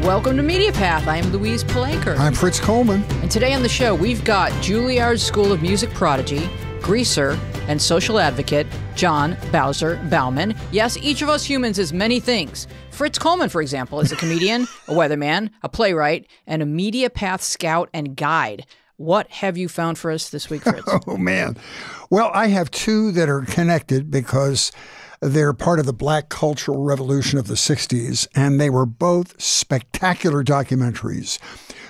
Welcome to MediaPath. I'm Louise Palanker. I'm Fritz Coleman. And today on the show, we've got Juilliard's School of Music prodigy, greaser, and social advocate, John Bowzer Bauman. Yes, each of us humans is many things. Fritz Coleman, for example, is a comedian, a weatherman, a playwright, and a MediaPath scout and guide. What have you found for us this week, Fritz? Oh, man. Well, I have two that are connected because they're part of the Black Cultural Revolution of the 60s, and they were both spectacular documentaries.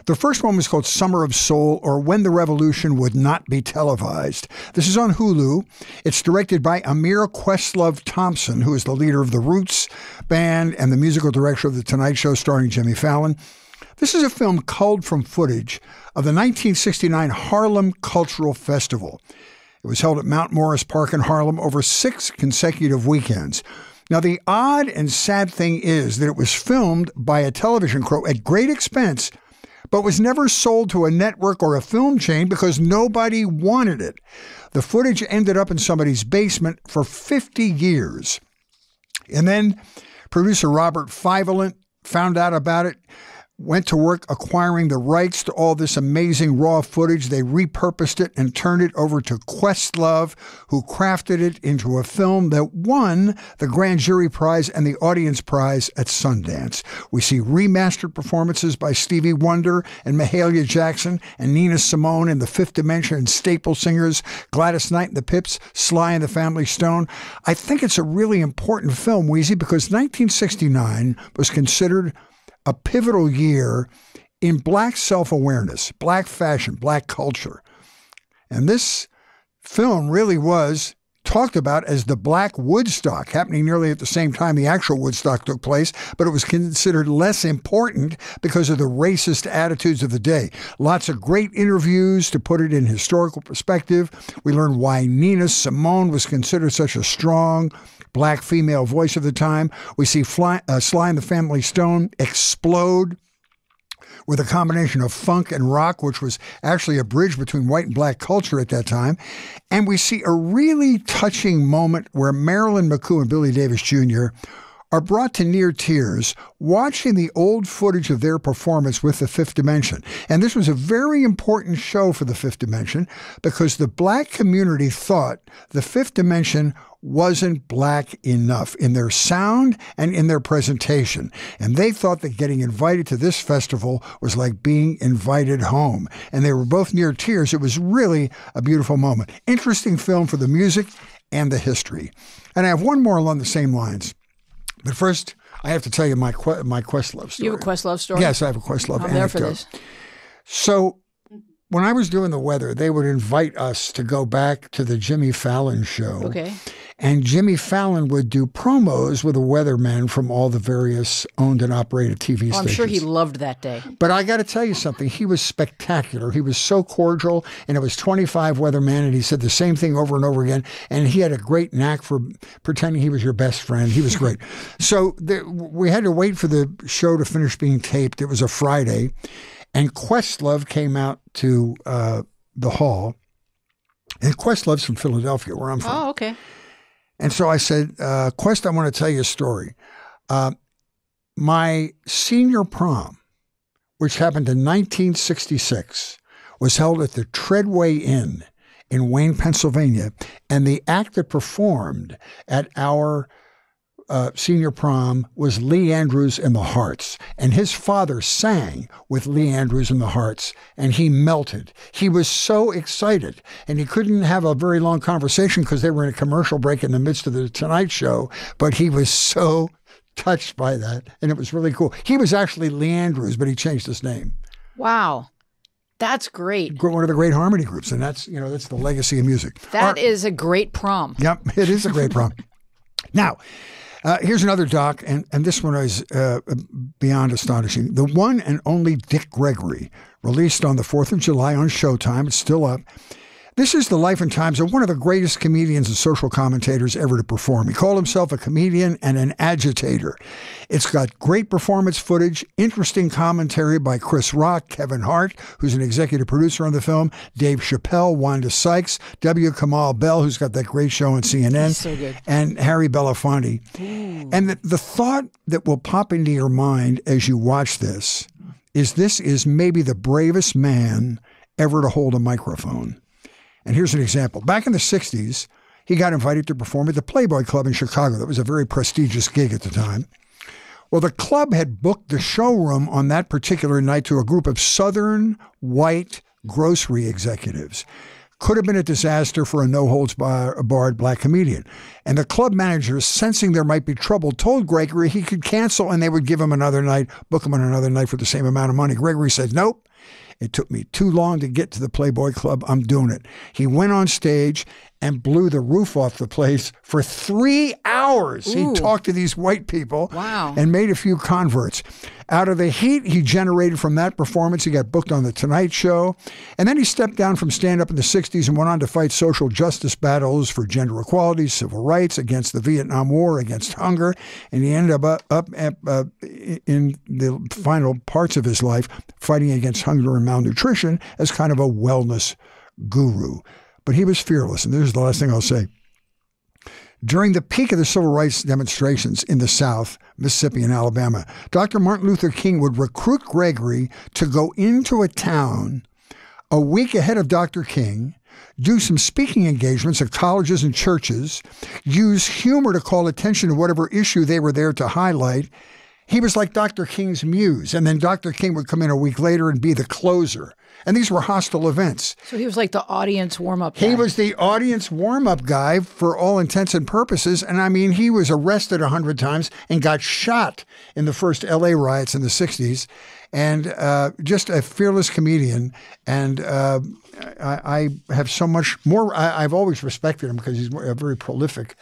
The first one was called Summer of Soul, or When the Revolution Would Not Be Televised. This is on Hulu. It's directed by Amir Questlove Thompson, who is the leader of The Roots band and the musical director of The Tonight Show, starring Jimmy Fallon. This is a film culled from footage of the 1969 Harlem Cultural Festival. It was held at Mount Morris Park in Harlem over 6 consecutive weekends. Now, the odd and sad thing is that it was filmed by a television crew at great expense, but was never sold to a network or a film chain because nobody wanted it. The footage ended up in somebody's basement for 50 years. And then producer Robert Fiévelin found out about it, went to work acquiring the rights to all this amazing raw footage. They repurposed it and turned it over to Questlove, who crafted it into a film that won the Grand Jury Prize and the Audience Prize at Sundance. We see remastered performances by Stevie Wonder and Mahalia Jackson and Nina Simone and The Fifth Dimension and staple singers Gladys Knight and the Pips, Sly and the Family Stone. I think it's a really important film, Wheezy, because 1969 was considered a pivotal year in Black self-awareness, Black fashion, Black culture. And this film really was talked about as the Black Woodstock, happening nearly at the same time the actual Woodstock took place, but it was considered less important because of the racist attitudes of the day. Lots of great interviews to put it in historical perspective. We learned why Nina Simone was considered such a strong Black female voice of the time. We see Sly and the Family Stone explode with a combination of funk and rock, which was actually a bridge between white and Black culture at that time. And we see a really touching moment where Marilyn McCoo and Billy Davis Jr. are brought to near tears watching the old footage of their performance with The Fifth Dimension. And this was a very important show for The Fifth Dimension because the Black community thought The Fifth Dimension wasn't Black enough in their sound and in their presentation. And they thought that getting invited to this festival was like being invited home. And they were both near tears. It was really a beautiful moment. Interesting film for the music and the history. And I have one more along the same lines. But first, I have to tell you my Questlove story. You have a Questlove story? Yes, I have a Questlove anecdote. I'm there for this. So when I was doing the weather, they would invite us to go back to the Jimmy Fallon show. Okay. And Jimmy Fallon would do promos with a weatherman from all the various owned and operated TV stations. I'm sure he loved that day. But I got to tell you something. He was spectacular. He was so cordial, and it was 25 weathermen, and he said the same thing over and over again. And he had a great knack for pretending he was your best friend. He was great. So we had to wait for the show to finish being taped. It was a Friday, and Questlove came out to the hall. And Questlove's from Philadelphia, where I'm from. Oh, okay. And so I said, Quest, I want to tell you a story. My senior prom, which happened in 1966, was held at the Treadway Inn in Wayne, Pennsylvania. And the act that performed at our senior prom was Lee Andrews and the Hearts. And his father sang with Lee Andrews and the Hearts, and he melted. He was so excited, and he couldn't have a very long conversation because they were in a commercial break in the midst of The Tonight Show, but he was so touched by that, and it was really cool. He was actually Lee Andrews, but he changed his name. Wow. That's great. One of the great harmony groups, and that's, you know, that's the legacy of music. That is a great prom. Yep, it is a great prom. Now, here's another doc, and this one is beyond astonishing. The One and Only Dick Gregory, released on the 4th of July on Showtime. It's still up. This is the life and times of one of the greatest comedians and social commentators ever to perform. He called himself a comedian and an agitator. It's got great performance footage, interesting commentary by Chris Rock, Kevin Hart, who's an executive producer on the film, Dave Chappelle, Wanda Sykes, W. Kamau Bell, who's got that great show on CNN, so good, and Harry Belafonte. Ooh. And the thought that will pop into your mind as you watch this is maybe the bravest man ever to hold a microphone. And here's an example. Back in the 60s, he got invited to perform at the Playboy Club in Chicago. That was a very prestigious gig at the time. Well, the club had booked the showroom on that particular night to a group of Southern white grocery executives. Could have been a disaster for a no-holds-barred black comedian. And the club managers, sensing there might be trouble, told Gregory he could cancel and they would give him another night, book him on another night for the same amount of money. Gregory said, nope. It took me too long to get to the Playboy Club. I'm doing it. He went on stage and blew the roof off the place for 3 hours. Ooh. He talked to these white people, wow, and made a few converts. Out of the heat he generated from that performance, he got booked on The Tonight Show. And then he stepped down from stand-up in the 60s and went on to fight social justice battles for gender equality, civil rights, against the Vietnam War, against hunger. And he ended up in the final parts of his life fighting against hunger and malnutrition as kind of a wellness guru. But he was fearless. And this is the last thing I'll say. During the peak of the civil rights demonstrations in the South, Mississippi and Alabama, Dr. Martin Luther King would recruit Gregory to go into a town a week ahead of Dr. King, do some speaking engagements at colleges and churches, use humor to call attention to whatever issue they were there to highlight. He was like Dr. King's muse. And then Dr. King would come in a week later and be the closer. And these were hostile events. So he was like the audience warm-up guy. He was the audience warm-up guy for all intents and purposes. And I mean, he was arrested 100 times and got shot in the first LA riots in the 60s. And just a fearless comedian. And I have so much more. I've always respected him because he's a very prolific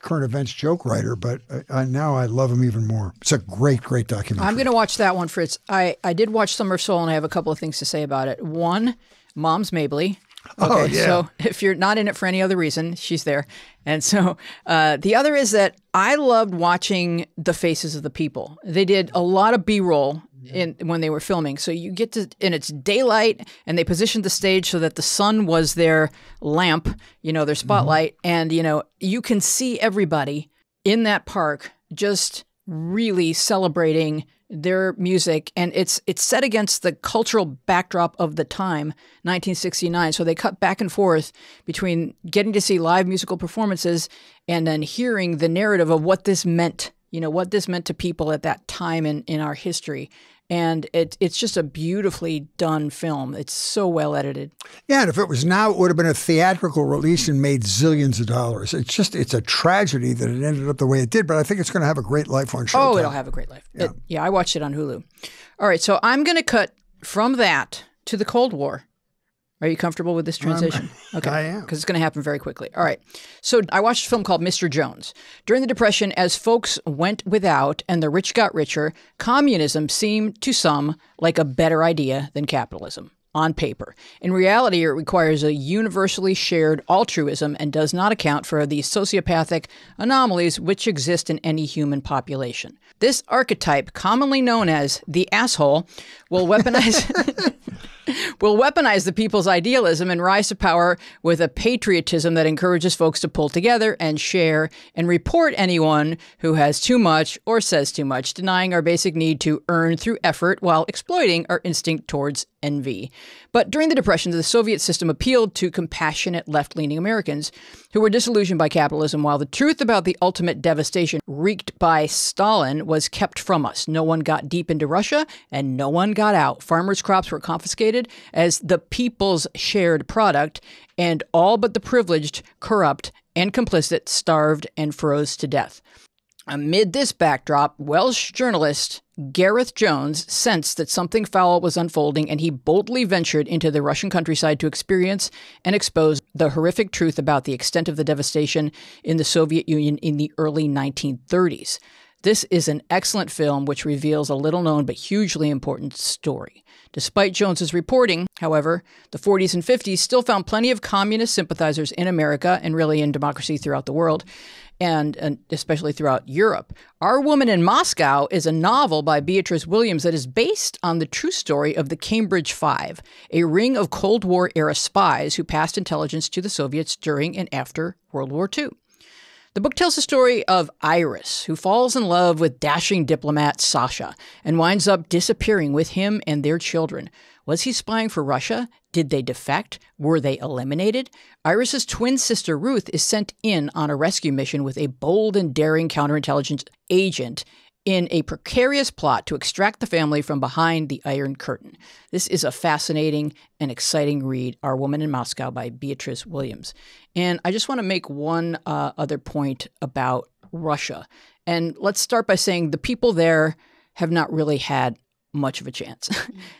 current events joke writer, but now I love him even more. It's a great, great documentary. I'm going to watch that one, Fritz. I did watch Summer of Soul, and I have a couple of things to say about it. One, Mom's Mabley. Okay, oh, yeah. So if you're not in it for any other reason, she's there. And so the other is that I loved watching The Faces of the People. They did a lot of B-roll when they were filming. So you get to, and it's daylight, and they positioned the stage so that the sun was their lamp, you know, their spotlight. Mm-hmm. And, you know, you can see everybody in that park just really celebrating their music. And it's set against the cultural backdrop of the time, 1969. So they cut back and forth between getting to see live musical performances and then hearing the narrative of what this meant, you know, what this meant to people at that time in our history. And it's just a beautifully done film. It's so well edited. Yeah, and if it was now, it would have been a theatrical release and made zillions of dollars. It's just, it's a tragedy that it ended up the way it did, but I think it's going to have a great life on Showtime. Oh, it'll have a great life. Yeah, yeah, I watched it on Hulu. All right, so I'm going to cut from that to the Cold War. Are you comfortable with this transition? Okay, I am. Because it's going to happen very quickly. All right. So I watched a film called Mr. Jones. During the Depression, as folks went without and the rich got richer, communism seemed to some like a better idea than capitalism on paper. In reality, it requires a universally shared altruism and does not account for the sociopathic anomalies which exist in any human population. This archetype, commonly known as the asshole, will weaponize the people's idealism and rise to power with a patriotism that encourages folks to pull together and share and report anyone who has too much or says too much, denying our basic need to earn through effort while exploiting our instinct towards envy. But during the Depression, the Soviet system appealed to compassionate left-leaning Americans who were disillusioned by capitalism, while the truth about the ultimate devastation wreaked by Stalin was kept from us. No one got deep into Russia and no one got out. Farmers' crops were confiscated as the people's shared product, and all but the privileged, corrupt, and complicit starved and froze to death. Amid this backdrop, Welsh journalist Gareth Jones sensed that something foul was unfolding, and he boldly ventured into the Russian countryside to experience and expose the horrific truth about the extent of the devastation in the Soviet Union in the early 1930s. This is an excellent film which reveals a little-known but hugely important story. Despite Jones's reporting, however, the 40s and 50s still found plenty of communist sympathizers in America and really in democracy throughout the world, and especially throughout Europe. Our Woman in Moscow is a novel by Beatrice Williams that is based on the true story of the Cambridge Five, a ring of Cold War-era spies who passed intelligence to the Soviets during and after World War II. The book tells the story of Iris, who falls in love with dashing diplomat Sasha and winds up disappearing with him and their children. Was he spying for Russia? Did they defect? Were they eliminated? Iris's twin sister Ruth is sent in on a rescue mission with a bold and daring counterintelligence agent in a precarious plot to extract the family from behind the Iron Curtain. This is a fascinating and exciting read, Our Woman in Moscow by Beatrice Williams. And I just want to make one other point about Russia. And let's start by saying the people there have not really had much of a chance.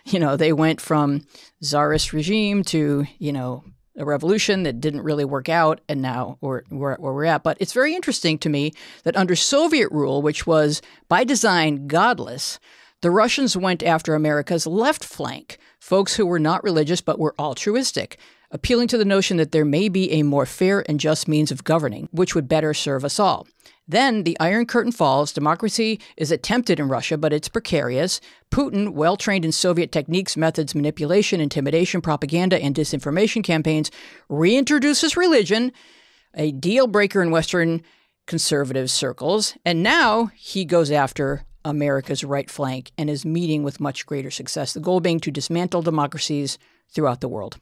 You know, they went from czarist regime to, you know, a revolution that didn't really work out, and now we're at where we're at. But it's very interesting to me that under Soviet rule, which was by design godless, the Russians went after America's left flank, folks who were not religious but were altruistic, appealing to the notion that there may be a more fair and just means of governing, which would better serve us all. Then the Iron Curtain falls, democracy is attempted in Russia, but it's precarious. Putin, well-trained in Soviet techniques, methods, manipulation, intimidation, propaganda, and disinformation campaigns, reintroduces religion, a deal-breaker in Western conservative circles, and now he goes after America's right flank and is meeting with much greater success, the goal being to dismantle democracies throughout the world.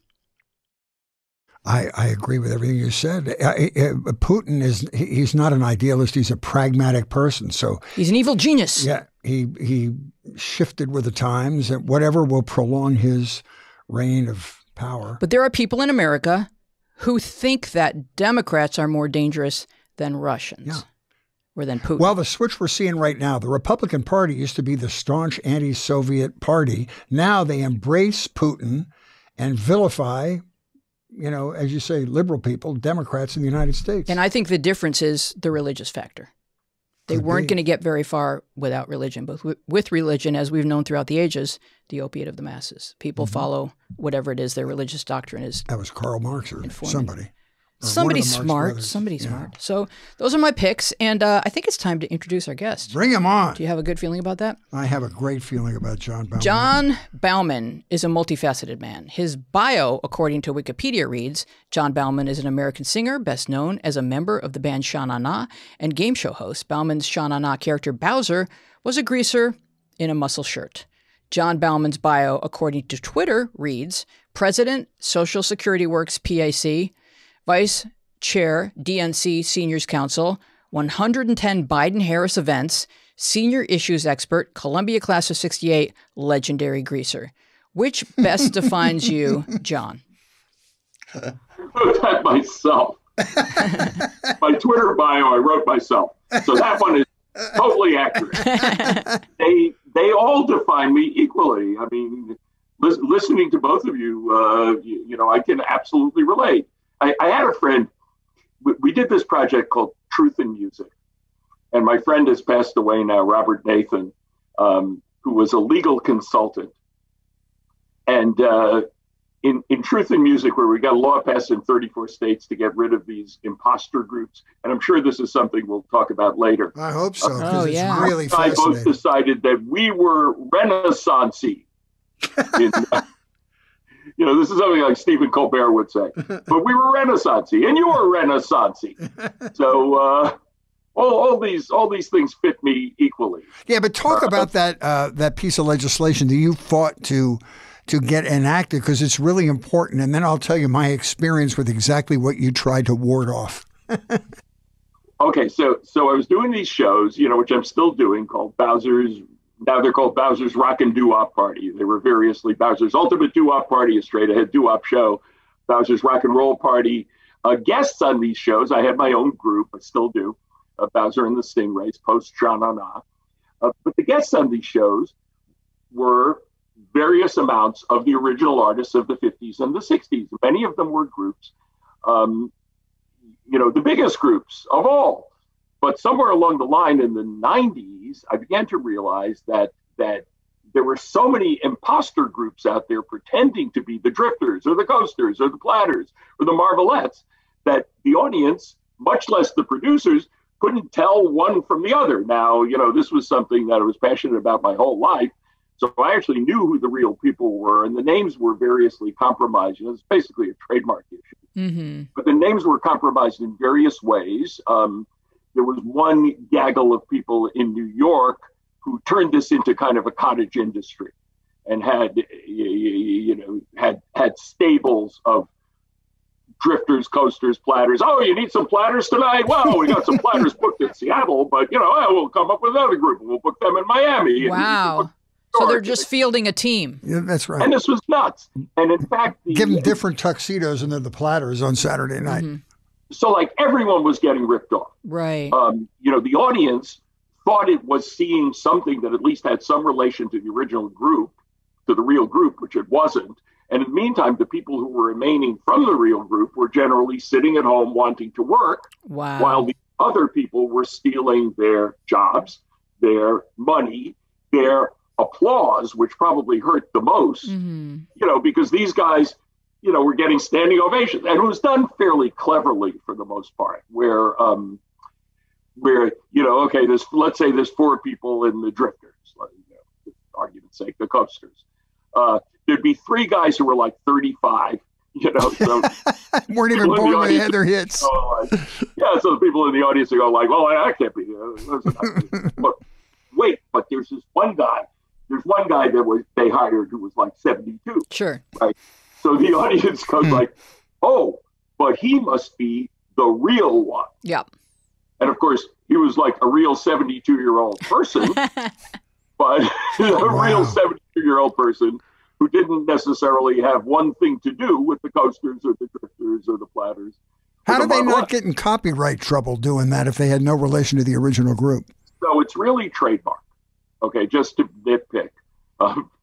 I agree with everything you said. Putin he's not an idealist. He's a pragmatic person. So he's an evil genius. Yeah, he shifted with the times, and whatever will prolong his reign of power. But there are people in America who think that Democrats are more dangerous than Russians. Yeah. Or than Putin. Well, the switch we're seeing right now, the Republican Party used to be the staunch anti-Soviet party. Now they embrace Putin and vilify, you know, as you say, liberal people, Democrats in the United States. And I think the difference is the religious factor. They weren't going to get very far without religion, but with religion, as we've known throughout the ages, the opiate of the masses. People follow whatever it is their religious doctrine is. That was Karl Marx or somebody. Somebody smart. Somebody smart. So those are my picks, and I think it's time to introduce our guest. Bring him on. Do you have a good feeling about that? I have a great feeling about John Bauman. John Bauman is a multifaceted man. His bio, according to Wikipedia, reads, John Bauman is an American singer, best known as a member of the band Sha Na Na and game show host. Bauman's Sha Na Na character Bowzer was a greaser in a muscle shirt. John Bauman's bio, according to Twitter, reads, President, Social Security Works, PAC, Vice Chair, DNC Seniors Council, 110 Biden-Harris events, senior issues expert, Columbia class of 68, legendary greaser. Which best defines you, John? I wrote that myself. My Twitter bio, I wrote myself. So that one is totally accurate. They all define me equally. I mean, listening to both of you, you know, I can absolutely relate. I had a friend, we did this project called Truth in Music, and my friend has passed away now, Robert Nathan, who was a legal consultant. And in Truth in Music, where we got a law passed in 34 states to get rid of these imposter groups, and I'm sure this is something we'll talk about later. I hope so, because it's really fascinating. I both decided that we were Renaissance-y in you know, this is something like Stephen Colbert would say. But we were Renaissance-y, and you were Renaissance-y. So all these things fit me equally. Yeah, but talk about that that piece of legislation that you fought to get enacted, because it's really important. And then I'll tell you my experience with exactly what you tried to ward off. Okay, so I was doing these shows, you know, which I'm still doing, called Bowzer's. Now they're called Bowzer's Rock and Doo-Wop Party. They were variously Bowzer's Ultimate Doo-Wop Party, a straight-ahead doo-wop show, Bowzer's Rock and Roll Party. Guests on these shows, I had my own group, I still do, Bowzer and the Stingrays, post Sha Na Na. But the guests on these shows were various amounts of the original artists of the 50s and the 60s. Many of them were groups, you know, the biggest groups of all But somewhere along the line in the 90s, I began to realize that there were so many imposter groups out there pretending to be the Drifters or the Coasters or the Platters or the Marvelettes that the audience, much less the producers, couldn't tell one from the other. Now, you know, this was something that I was passionate about my whole life. So I actually knew who the real people were, and the names were variously compromised. You know, it's basically a trademark issue. Mm-hmm. But the names were compromised in various ways. There was one gaggle of people in New York who turned this into kind of a cottage industry and had stables of Drifters, Coasters, Platters. Oh, you need some Platters tonight? Well, we got some Platters booked in Seattle, but, you know, we'll come up with another group. We'll book them in Miami. Wow. So they're just fielding a team. Yeah, that's right. And this was nuts. And in fact, give them different tuxedos and then the Platters on Saturday night. Mm-hmm. So like everyone was getting ripped off. Right. You know, the audience thought it was seeing something that at least had some relation to the original group, to the real group, which it wasn't. And in the meantime, the people who were remaining from the real group were generally sitting at home wanting to work. Wow. While the other people were stealing their jobs, their money, their applause, which probably hurt the most, mm-hmm. you know, because these guys, you know, were getting standing ovations. And it was done fairly cleverly for the most part, where you know, okay, let's say there's four people in the Drifters, like, you know, for argument's sake, the Coasters. There'd be three guys who were like 35, you know, so weren't even born when they had their hits. Go, like, yeah, so the people in the audience are going like, well, I can't be here. But wait, but there's this one guy. There's one guy that they hired who was like 72. Sure. Right? So the audience goes like, oh, but he must be the real one. Yeah. And of course, he was like a real 72-year-old person, but real 72-year-old person who didn't necessarily have one thing to do with the Coasters or the Drifters or the Platters. How did they not get in copyright trouble doing that if they had no relation to the original group? So it's really trademark. Okay, just to nitpick,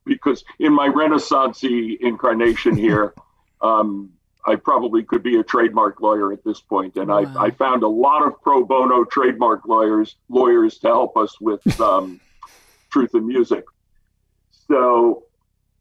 because in my Renaissance-y incarnation here, I probably could be a trademark lawyer at this point, and wow. I found a lot of pro bono trademark lawyers to help us with Truth in Music. So,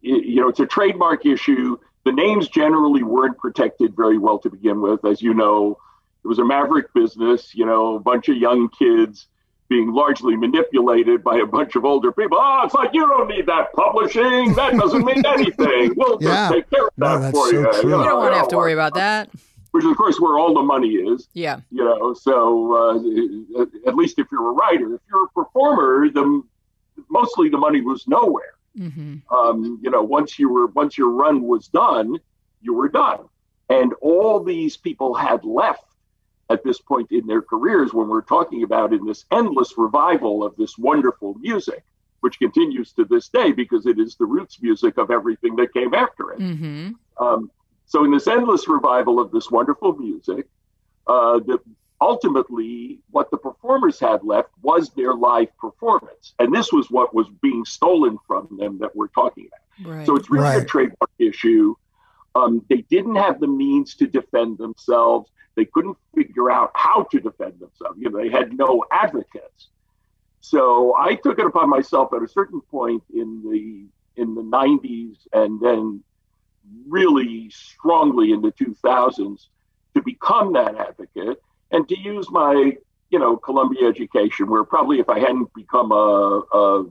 you know, it's a trademark issue. The names generally weren't protected very well to begin with, as you know. It was a maverick business, you know, a bunch of young kids being largely manipulated by a bunch of older people. Oh, it's like, you don't need that publishing. That doesn't mean anything. We'll just take care of that for you. You don't want to have to worry about that. Which, of course, where all the money is. Yeah. You know, so at least if you're a writer, if you're a performer, mostly the money was nowhere. Mm-hmm. You know, once your run was done, you were done. And all these people had left at this point in their careers, when we're talking about in this endless revival of this wonderful music, which continues to this day because it is the roots music of everything that came after it. Mm-hmm. So in this endless revival of this wonderful music, ultimately what the performers had left was their live performance. And this was what was being stolen from them that we're talking about. Right. So it's really a trademark issue. They didn't have the means to defend themselves. They couldn't figure out how to defend themselves. You know, they had no advocates. So I took it upon myself at a certain point in the 90s and then really strongly in the 2000s to become that advocate and to use my, you know, Columbia education, where probably if I hadn't become a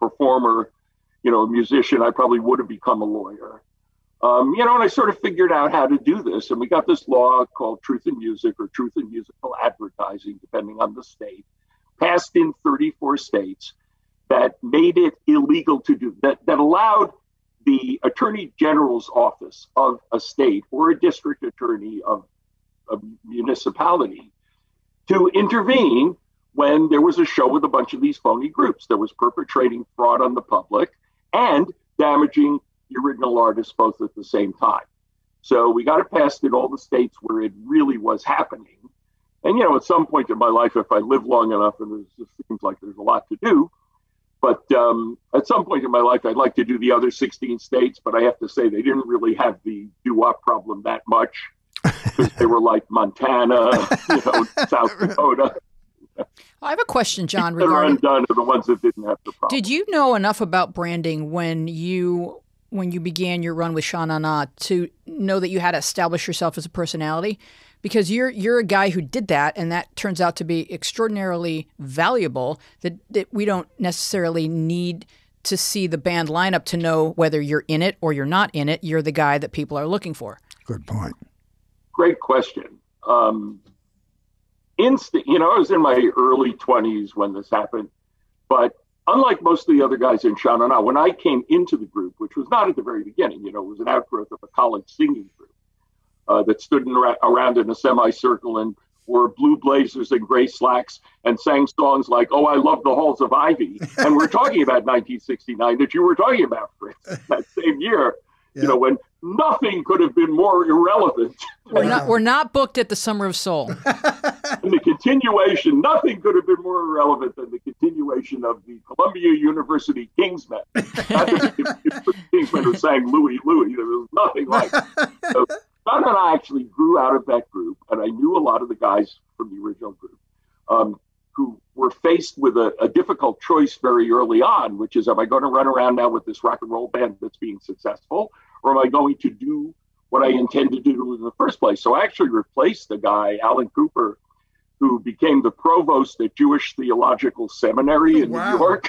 performer, you know, a musician, I probably would have become a lawyer. You know, and I sort of figured out how to do this. And we got this law called Truth in Music or Truth in Musical Advertising, depending on the state, passed in 34 states that made it illegal to do, that allowed the attorney general's office of a state or a district attorney of a municipality to intervene when there was a show with a bunch of these phony groups that was perpetrating fraud on the public and damaging the original artists both at the same time. So we got it passed in all the states where it really was happening. And, you know, at some point in my life, if I live long enough, and it just seems like there's a lot to do, but at some point in my life, I'd like to do the other 16 states, but I have to say they didn't really have the doo-wop problem that much because they were like Montana, you know, South Dakota. I have a question, John. Regarding the ones that didn't have the problem. Did you know enough about branding when you began your run with Sha Na Na to know that you had to establish yourself as a personality? Because you're a guy who did that, and that turns out to be extraordinarily valuable. That we don't necessarily need to see the band lineup to know whether you're in it or you're not in it. You're the guy that people are looking for. Good point. Great question. I was in my early 20s when this happened, but unlike most of the other guys in Sha Na Na, when I came into the group, which was not at the very beginning, it was an outgrowth of a college singing group that stood around in a semicircle and wore blue blazers and gray slacks and sang songs like, "Oh, I Love the Halls of Ivy." And we're talking about 1969 that you were talking about, Fritz, that same year. Yeah. When nothing could have been more irrelevant. We're not booked at the Summer of Soul. And the continuation, nothing could have been more irrelevant than the continuation of the Columbia University Kingsmen. Not that the Kingsmen were saying Louie, Louie. There was nothing like it. So John and I actually grew out of that group, and I knew a lot of the guys from the original group who were faced with a difficult choice very early on, which is, am I going to run around now with this rock and roll band that's being successful, or am I going to do what I intended to do in the first place? So I actually replaced a guy, Alan Cooper, who became the provost at Jewish Theological Seminary in New York.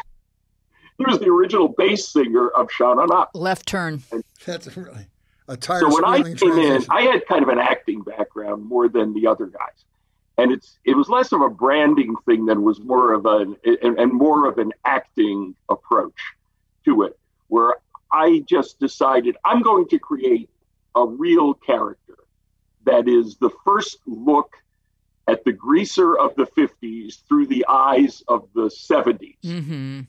He was the original bass singer of Sha Na Na. Left turn. And that's really a tire. So when I came in, I had kind of an acting background more than the other guys. And it was less of a branding thing than was more of an acting approach to it, where I just decided I'm going to create a real character that is the first look at the greaser of the 50s through the eyes of the 70s. Mm-hmm. And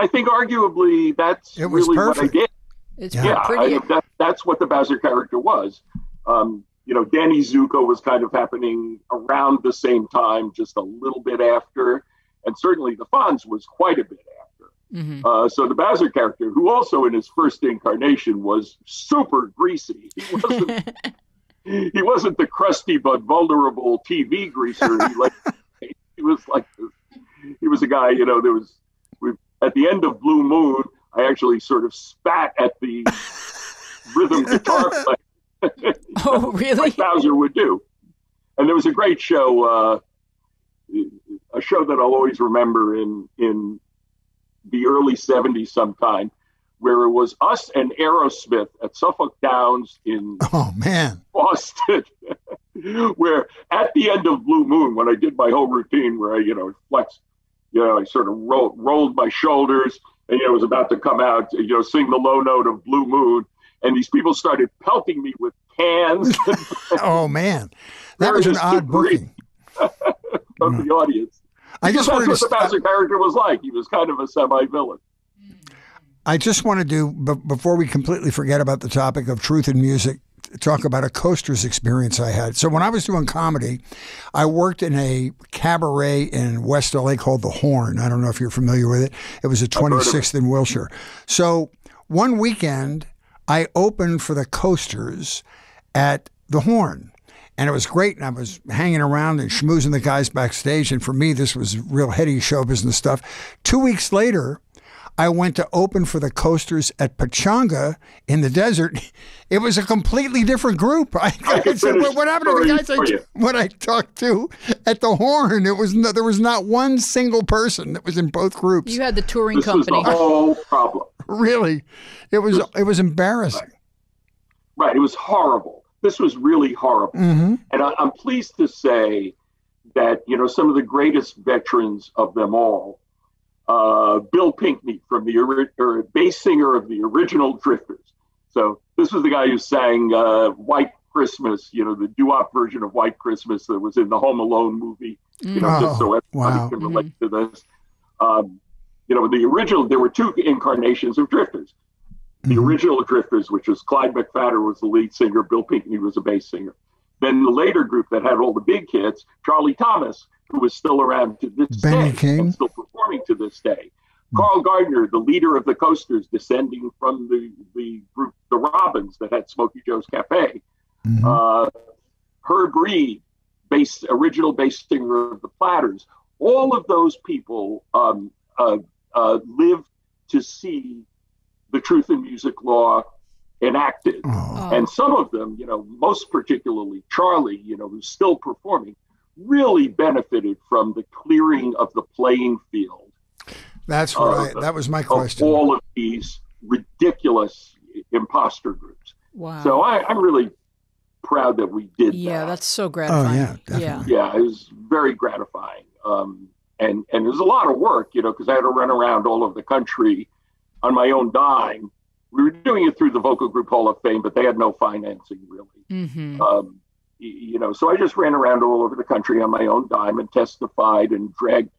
I think arguably that's really perfect. What I did. That's what the Bowzer character was. Danny Zuko was kind of happening around the same time, just a little bit after. And certainly the Fonz was quite a bit after. Mm-hmm. So the Bowzer character, who also in his first incarnation was super greasy. He wasn't the crusty but vulnerable TV greaser. He was a guy, at the end of Blue Moon, I actually sort of spat at the rhythm guitar player. Oh, really? Like Bowzer would do. And there was a great show, a show that I'll always remember in the early 70s sometime, where it was us and Aerosmith at Suffolk Downs in Boston, where at the end of Blue Moon, when I did my whole routine where I, flexed, I sort of rolled my shoulders and, was about to come out, sing the low note of Blue Moon. And these people started pelting me with cans. Oh, man. That was an odd booking. From the audience. That's what the Bowzer character was like. He was kind of a semi-villain. I just want to before we completely forget about the topic of Truth in Music, talk about a Coasters experience I had. So when I was doing comedy, I worked in a cabaret in West L.A. called The Horn. I don't know if you're familiar with it. It was at 26th and Wilshire. So one weekend, I opened for the Coasters at the Horn, and it was great. And I was hanging around and schmoozing the guys backstage. And for me, this was real heady show business stuff. 2 weeks later, I went to open for the Coasters at Pechanga in the desert. It was a completely different group. I said, what happened to the guys I talked to at the Horn? There was not one single person that was in both groups. You had the touring company. This was the whole problem. Really, it was embarrassing. Right, it was horrible. This was really horrible. Mm-hmm. And I'm pleased to say that some of the greatest veterans of them all, Bill Pinkney from the bass singer of the original Drifters. So this was the guy who sang "White Christmas," the doo-wop version of "White Christmas" that was in the Home Alone movie. Just so everybody can relate to this. The original, there were two incarnations of Drifters. The original Drifters, which was Clyde McFadder was the lead singer, Bill Pinkney was a bass singer. Then the later group that had all the big hits, Charlie Thomas, who was still around to this day and still performing to this day. Carl Gardner, the leader of the Coasters, descending from the group, the Robins, that had Smokey Joe's Cafe. Herb Reed, original bass singer of the Platters. all of those people lived to see the Truth in Music law enacted. Oh. And some of them, you know, most particularly Charlie, you know, who's still performing, really benefited from the clearing of the playing field. That's right. That was my question. Of all of these ridiculous imposter groups. Wow. So I'm really proud that we did that. Yeah, that's so gratifying. Oh, yeah, definitely. Yeah, it was very gratifying. And it was a lot of work, you know, because I had to run around all over the country on my own dime. We were doing it through the Vocal Group Hall of Fame, but they had no financing, really. Mm-hmm. You know, so I just ran around all over the country on my own dime and testified and dragged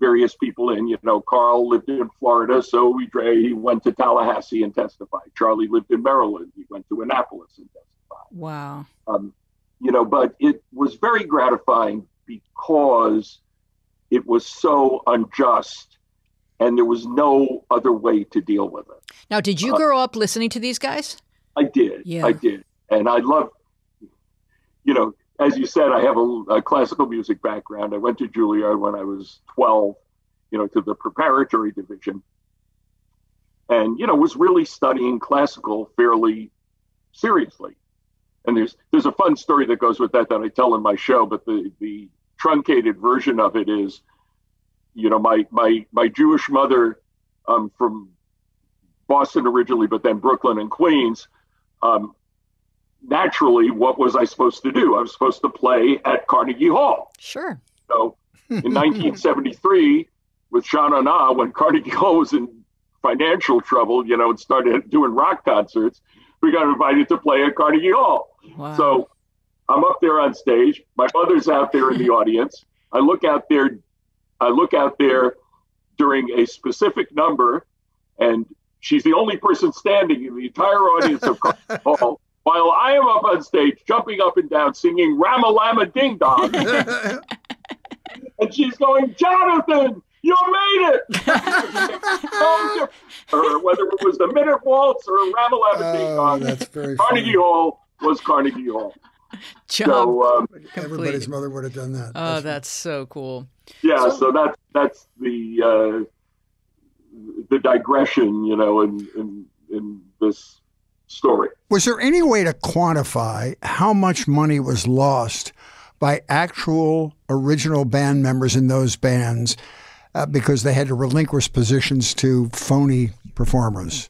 various people in. You know, Carl lived in Florida, so he went to Tallahassee and testified. Charlie lived in Maryland. He went to Annapolis and testified. Wow. You know, but it was very gratifying because it was so unjust and there was no other way to deal with it. Now, did you grow up listening to these guys? I did. Yeah. I did. And I loved, you know, as you said, I have a classical music background. I went to Juilliard when I was 12, you know, to the preparatory division. And, you know, was really studying classical fairly seriously. And there's a fun story that goes with that I tell in my show, but the truncated version of it is, you know, my Jewish mother from Boston originally, but then Brooklyn and Queens, naturally, what was I supposed to do? I was supposed to play at Carnegie Hall. Sure. So in 1973, with Sha Na Na, when Carnegie Hall was in financial trouble, you know, and started doing rock concerts, we got invited to play at Carnegie Hall. Wow. So I'm up there on stage. My mother's out there in the audience. I look out there during a specific number, and she's the only person standing in the entire audience of Carnegie Hall, while I am up on stage, jumping up and down, singing Ramalama Ding Dong. And she's going, Jonathan, you made it! Or whether it was the Minute Waltz or Ramalama Ding Dong, that's very Carnegie funny. Hall was Carnegie Hall. Job so, everybody's complete. Mother would have done that. Oh, that's so cool. Yeah, so that's the digression, you know, in this story. Was there any way to quantify how much money was lost by actual original band members in those bands because they had to relinquish positions to phony performers?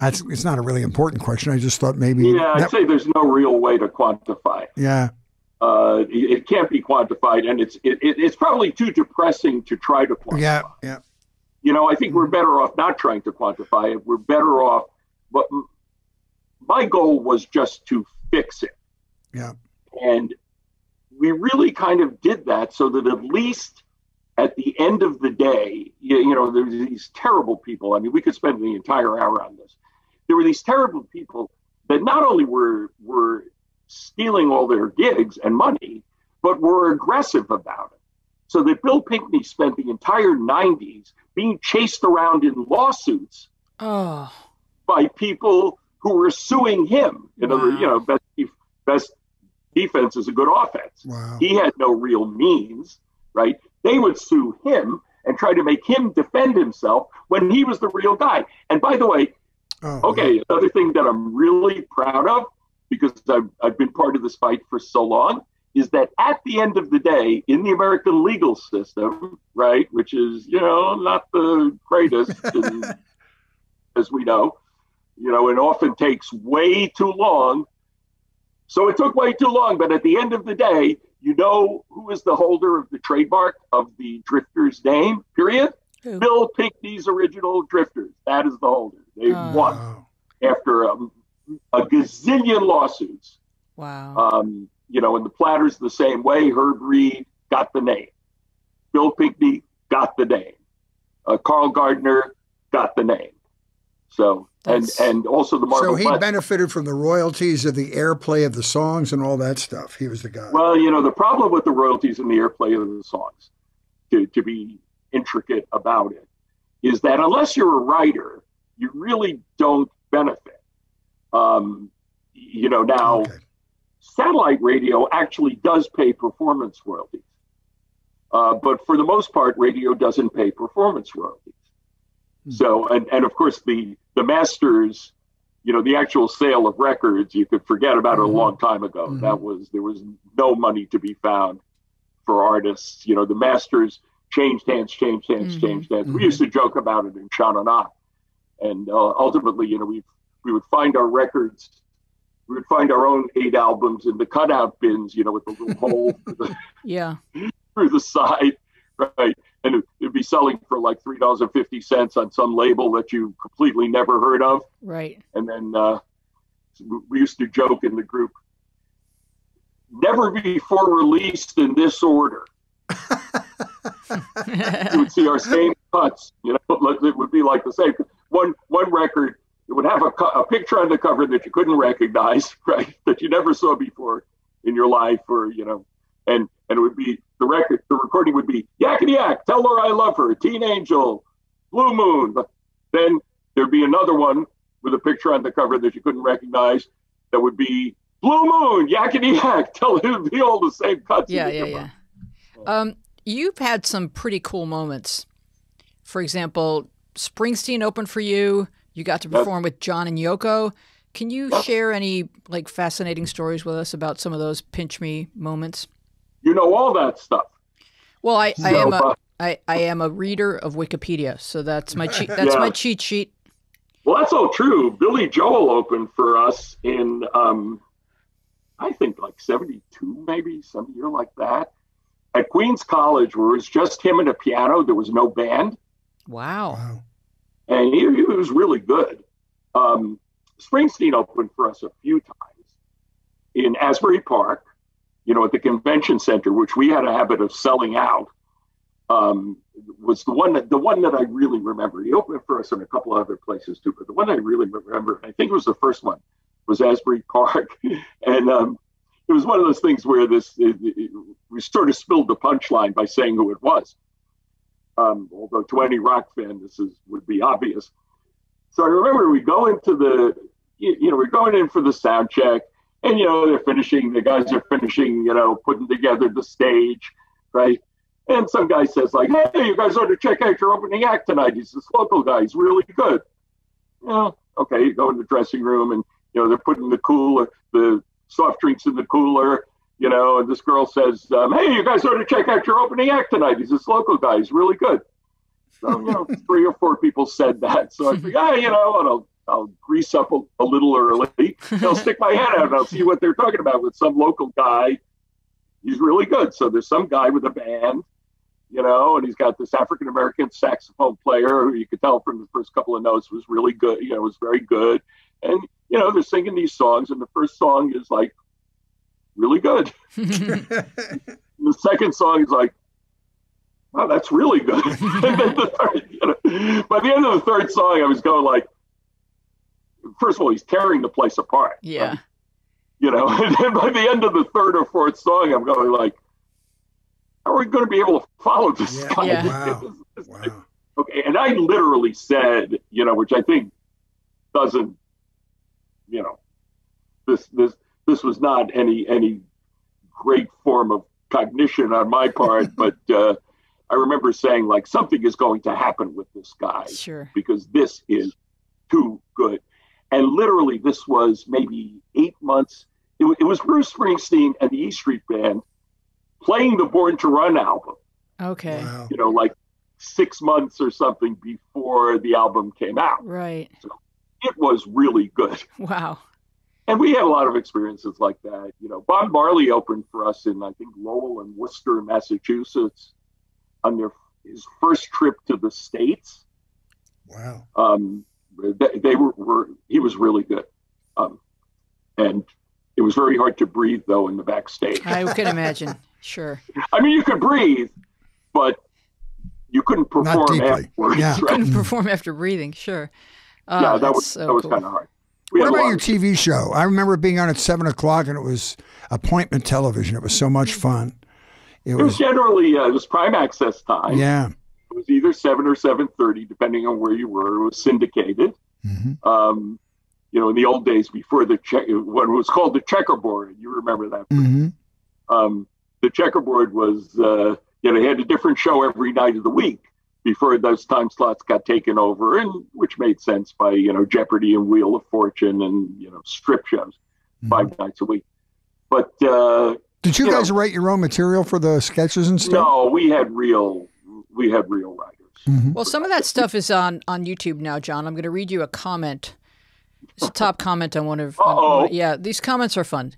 It's not a really important question. I just thought maybe... Yeah, I'd say there's no real way to quantify. Yeah. It can't be quantified, and it's probably too depressing to try to quantify. Yeah, yeah. You know, I think we're better off not trying to quantify it. We're better off... But my goal was just to fix it. Yeah. And we really kind of did that so that at least at the end of the day, you know, there's these terrible people. I mean, we could spend the entire hour on this. There were these terrible people that not only were stealing all their gigs and money, but were aggressive about it. So that Bill Pinkney spent the entire 90s being chased around in lawsuits. Oh. By people who were suing him. In other words, you know, best defense is a good offense. Wow. He had no real means, right? They would sue him and try to make him defend himself when he was the real guy. And by the way, another thing that I'm really proud of, because I've been part of this fight for so long, is that at the end of the day, in the American legal system, right, which is, you know, not the greatest as we know, you know, it often takes way too long. So it took way too long, but at the end of the day, you know who is the holder of the trademark of the Drifters name, period? Who? Bill Pinkney's original Drifters. That is the holder. They won after a gazillion lawsuits. Wow. You know, and the Platters the same way. Herb Reed got the name. Bill Pinkney got the name. Carl Gardner got the name. So, and also the Marvelettes. So he benefited from the royalties of the airplay of the songs and all that stuff. He was the guy. Well, you know, the problem with the royalties and the airplay of the songs, to be intricate about it, is that unless you're a writer, you really don't benefit. You know, now, satellite radio actually does pay performance royalties. But for the most part, radio doesn't pay performance royalties. So, and of course, the masters, you know, the actual sale of records, you could forget about it a long time ago. That was, there was no money to be found for artists. You know, the masters changed hands, changed hands. We used to joke about it in Sha Na Na. And ultimately, you know, we would find our records, we would find our own 8 albums in the cutout bins, you know, with the little hole through the side, right? And it'd be selling for like $3.50 on some label that you completely never heard of. Right. And then we used to joke in the group, never before released in this order. You would see our same cuts, you know, it would be like the same. One record, it would have a picture on the cover that you couldn't recognize, right? That you never saw before in your life, or, you know, and it would be, the recording would be Yakety Yak, Tell Her I Love Her, Teen Angel, Blue Moon. But then there'd be another one with a picture on the cover that you couldn't recognize that would be Blue Moon, Yakety Yak, Tell Her, be all the same cuts. Yeah. You've had some pretty cool moments. For example, Springsteen opened for you. You got to perform with John and Yoko. Can you share any like fascinating stories with us about some of those pinch me moments? You know all that stuff. Well, I am a reader of Wikipedia, so that's my my cheat sheet. Well, that's all true. Billy Joel opened for us in I think like 72, maybe some year like that, at Queens College, where it was just him and a piano. There was no band. Wow. And he was really good. Springsteen opened for us a few times in Asbury Park, you know, at the convention center, which we had a habit of selling out. Was the one that I really remember. He opened for us in a couple other places too, but the one I really remember, I think it was the first one, was Asbury Park. And it was one of those things where we sort of spilled the punchline by saying who it was. Although to any rock fan, would be obvious. So I remember we go into we're going in for the sound check, and, you know, the guys are finishing, you know, putting together the stage, right? And some guy says like, hey, you guys ought to check out your opening act tonight. He's this local guy. He's really good. You know, okay, you go in the dressing room and, you know, they're putting the soft drinks in the cooler. You know, and this girl says, hey, you guys ought to check out your opening act tonight. He's this local guy. He's really good. So, you know, 3 or 4 people said that. So I think, hey, you know, and I'll grease up a little early. I'll stick my head out and I'll see what they're talking about with some local guy. He's really good. So there's some guy with a band, you know, and he's got this African-American saxophone player who you could tell from the first couple of notes was really good, you know, was very good. And, you know, they're singing these songs. And the first song is like, really good. The second song is like, wow, that's really good. And then the third, you know, by the end of the third song, I was going like, first of all, he's tearing the place apart. Yeah. Right? You know, and then by the end of the third or fourth song, I'm going like, how are we going to be able to follow this guy? Yeah. Wow. Wow. Okay, and I literally said, you know, which I think doesn't, you know, this was not any great form of cognition on my part, but I remember saying like, something is going to happen with this guy. Sure. Because this is too good. And literally this was maybe 8 months. It was Bruce Springsteen and the E Street Band playing the Born to Run album. Okay. Wow. You know, like 6 months or something before the album came out. Right. So it was really good. Wow. And we had a lot of experiences like that. You know, Bob Marley opened for us in, I think, Lowell and Worcester, Massachusetts, on his first trip to the States. Wow. He was really good. And it was very hard to breathe, though, in the backstage. I could imagine. Sure. I mean, you could breathe, but you couldn't perform afterwards. Yeah. Right? You couldn't perform after breathing, sure. Yeah, that was cool. Kind of hard. What about your TV show? I remember being on at 7 o'clock, and it was appointment television. It was so much fun. It was generally it was prime access time. Yeah, it was either 7 or 7:30, depending on where you were. It was syndicated. Mm-hmm. You know, in the old days before what was called the checkerboard. You remember that? Mm-hmm. The checkerboard was you know, he had a different show every night of the week before those time slots got taken over, and which made sense by, you know, Jeopardy and Wheel of Fortune and, you know, strip shows 5 nights a week. But did you guys write your own material for the sketches and stuff? No, we had real writers. Mm-hmm. Well, some of that stuff is on YouTube now, John. I'm going to read you a comment. It's a top comment on one of yeah, these comments are fun.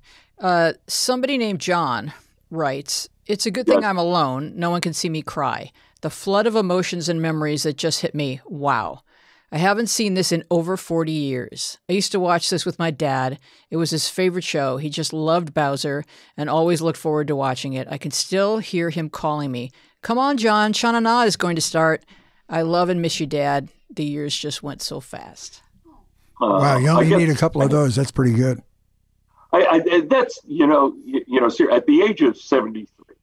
Somebody named John writes, "It's a good thing I'm alone. No one can see me cry. The flood of emotions and memories that just hit me. Wow. I haven't seen this in over 40 years. I used to watch this with my dad. It was his favorite show. He just loved Bowzer and always looked forward to watching it. I can still hear him calling me. Come on, John. Sha Na Na is going to start. I love and miss you, Dad. The years just went so fast." Wow, you only need a couple of those. That's pretty good. That's, you know, at the age of 73,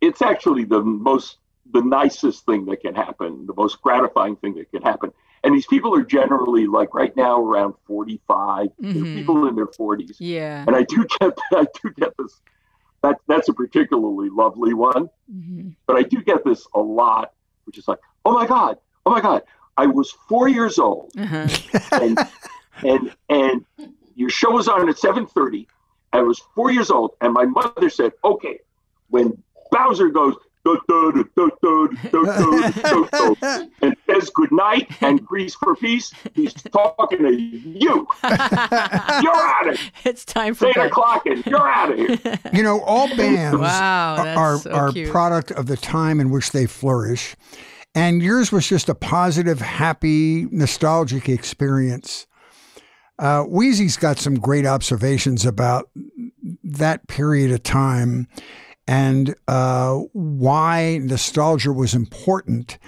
it's actually the nicest thing that can happen, the most gratifying thing that can happen. And these people are generally, like right now, around 45, people in their 40s. Yeah. And I do get this. That's a particularly lovely one. Mm-hmm. But I do get this a lot, which is like, oh my God, I was 4 years old. And your show was on at 7:30. I was 4 years old, and my mother said, okay, when Bowzer goes, and says good night and grease for peace, he's talking to you. You're out of here. It's time for 8 o'clock, and you're out of here. You know, all bands are a product of the time in which they flourish, and yours was just a positive, happy, nostalgic experience. Wheezy's got some great observations about that period of time and why nostalgia was important.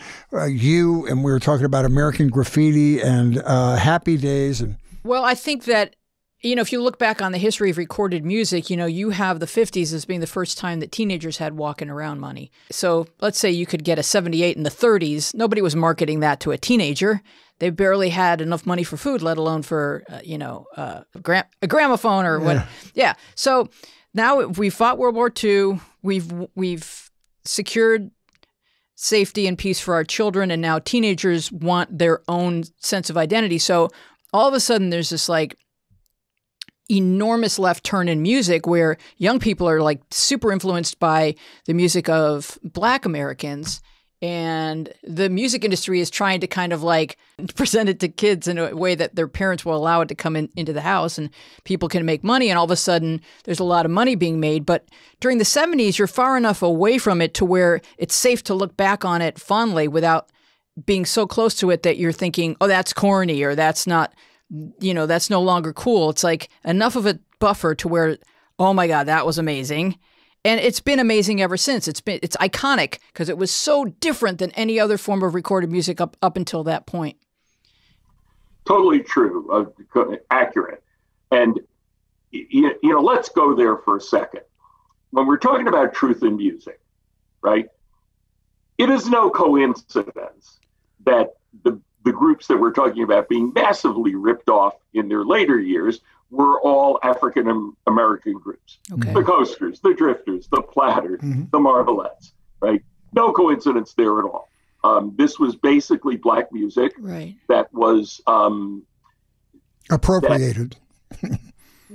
You and we were talking about American Graffiti and Happy Days. And well, I think that, you know, if you look back on the history of recorded music, you know, you have the 50s as being the first time that teenagers had walking around money. So let's say you could get a 78 in the 30s. Nobody was marketing that to a teenager. They barely had enough money for food, let alone for, you know, a gramophone or what. Yeah. So now we fought World War II. We've secured safety and peace for our children, and now teenagers want their own sense of identity. So all of a sudden, there's this like enormous left turn in music where young people are like super influenced by the music of Black Americans. And the music industry is trying to kind of like present it to kids in a way that their parents will allow it to come into the house, and people can make money. And all of a sudden, there's a lot of money being made. But during the 70s, you're far enough away from it to where it's safe to look back on it fondly without being so close to it that you're thinking, oh, that's corny, or that's not, you know, that's no longer cool. It's like enough of a buffer to where, oh my God, that was amazing. And it's been amazing ever since. It's iconic because it was so different than any other form of recorded music up until that point. Totally true, accurate. And you know, let's go there for a second. When we're talking about Truth in Music, right? It is no coincidence that the groups that we're talking about being massively ripped off in their later years were all African American groups. Okay. The Coasters, the Drifters, the Platters, the Marvelettes, right? No coincidence there at all. This was basically Black music that was appropriated.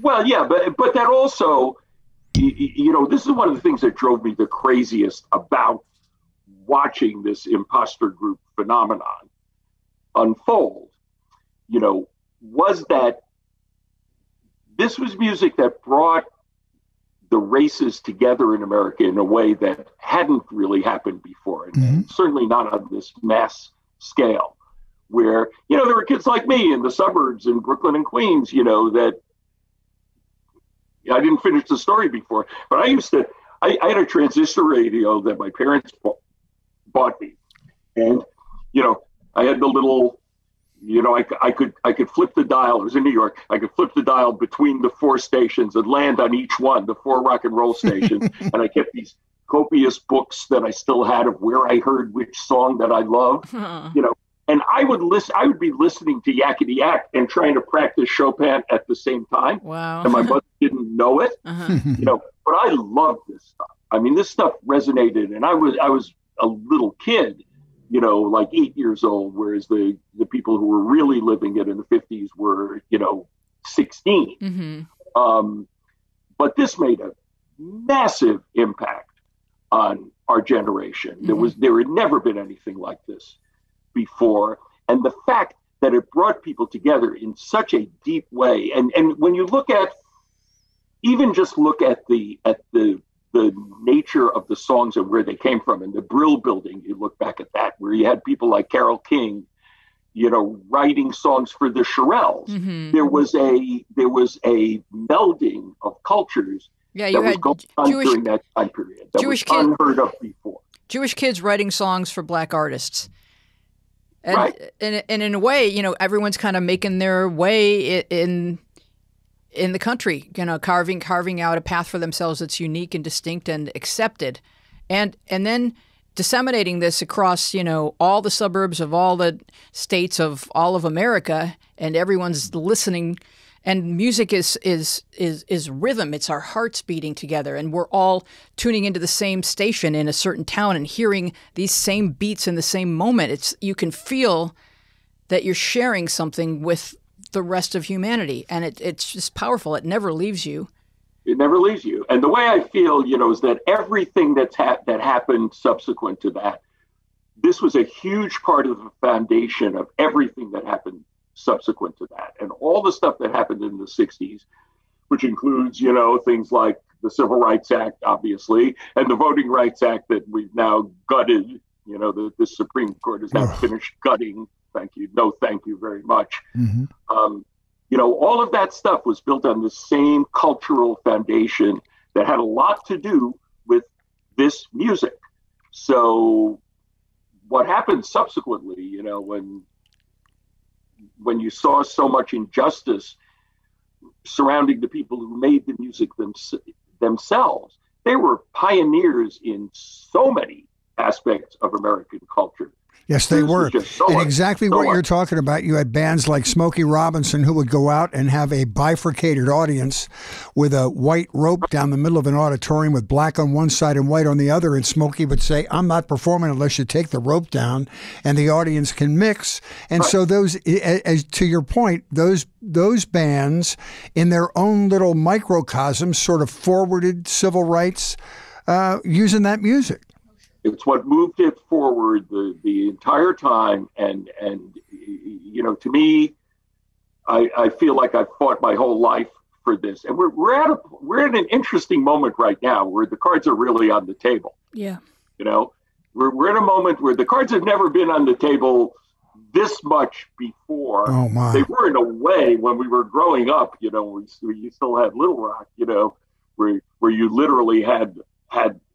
Well, yeah, but that also, you know, this is one of the things that drove me the craziest about watching this imposter group phenomenon unfold, you know, was that this was music that brought the races together in America in a way that hadn't really happened before, and certainly not on this mass scale, where, you know, there were kids like me in the suburbs in Brooklyn and Queens, you know, that I didn't finish the story before, but I had a transistor radio that my parents bought me, and, you know, I had the little, you know, I could flip the dial. It was in New York. I could flip the dial between the four stations and land on each one, the four rock and roll stations. And I kept these copious books that I still had of where I heard which song that I loved, you know. And I would be listening to Yakety Yak and trying to practice Chopin at the same time. Wow. And my mother didn't know it, you know. But I loved this stuff. I mean, this stuff resonated, and I was a little kid, you know, like 8 years old, whereas the people who were really living it in the 50s were, you know, 16. Mm-hmm. But this made a massive impact on our generation. Mm-hmm. There had never been anything like this before. And the fact that it brought people together in such a deep way. And when you look at, even just look at the nature of the songs and where they came from, and the Brill Building, you look back at that, where you had people like Carole King, you know, writing songs for the Shirelles. Mm-hmm. There was a melding of cultures. Yeah, you had Jewish, during that time period. That Jewish was unheard of before. Jewish kids writing songs for black artists. And, right. And in a way, you know, everyone's kind of making their way in the country, you know, carving out a path for themselves that's unique and distinct and accepted. And then disseminating this across, you know, all the suburbs of all the states of all of America, and everyone's listening. And music is rhythm. It's our hearts beating together, and we're all tuning into the same station in a certain town and hearing these same beats in the same moment. You can feel that you're sharing something with the rest of humanity, and it's just powerful. It never leaves you. It never leaves you. And the way I feel, you know, is that everything that happened subsequent to that, this was a huge part of the foundation of everything that happened subsequent to that, and all the stuff that happened in the 60s, which includes, you know, things like the Civil Rights Act, obviously, and the Voting Rights Act that we've now gutted, you know, that the Supreme Court has now finished gutting. Thank you. No, thank you very much. Mm-hmm. You know, all of that stuff was built on the same cultural foundation that had a lot to do with this music. So what happened subsequently, you know, when you saw so much injustice surrounding the people who made the music themselves, they were pioneers in so many aspects of American culture. Yes, they were. And exactly what you're talking about. You had bands like Smokey Robinson who would go out and have a bifurcated audience with a white rope down the middle of an auditorium with black on one side and white on the other. And Smokey would say, I'm not performing unless you take the rope down and the audience can mix. And so those, as to your point, those bands in their own little microcosm sort of forwarded civil rights using that music. It's what moved it forward the entire time. And you know, to me, I feel like I've fought my whole life for this. And we're at an interesting moment right now where the cards are really on the table. Yeah. You know, we're in a moment where the cards have never been on the table this much before. Oh my. They were in a way when we were growing up, you know, you still had Little Rock, you know, where you literally had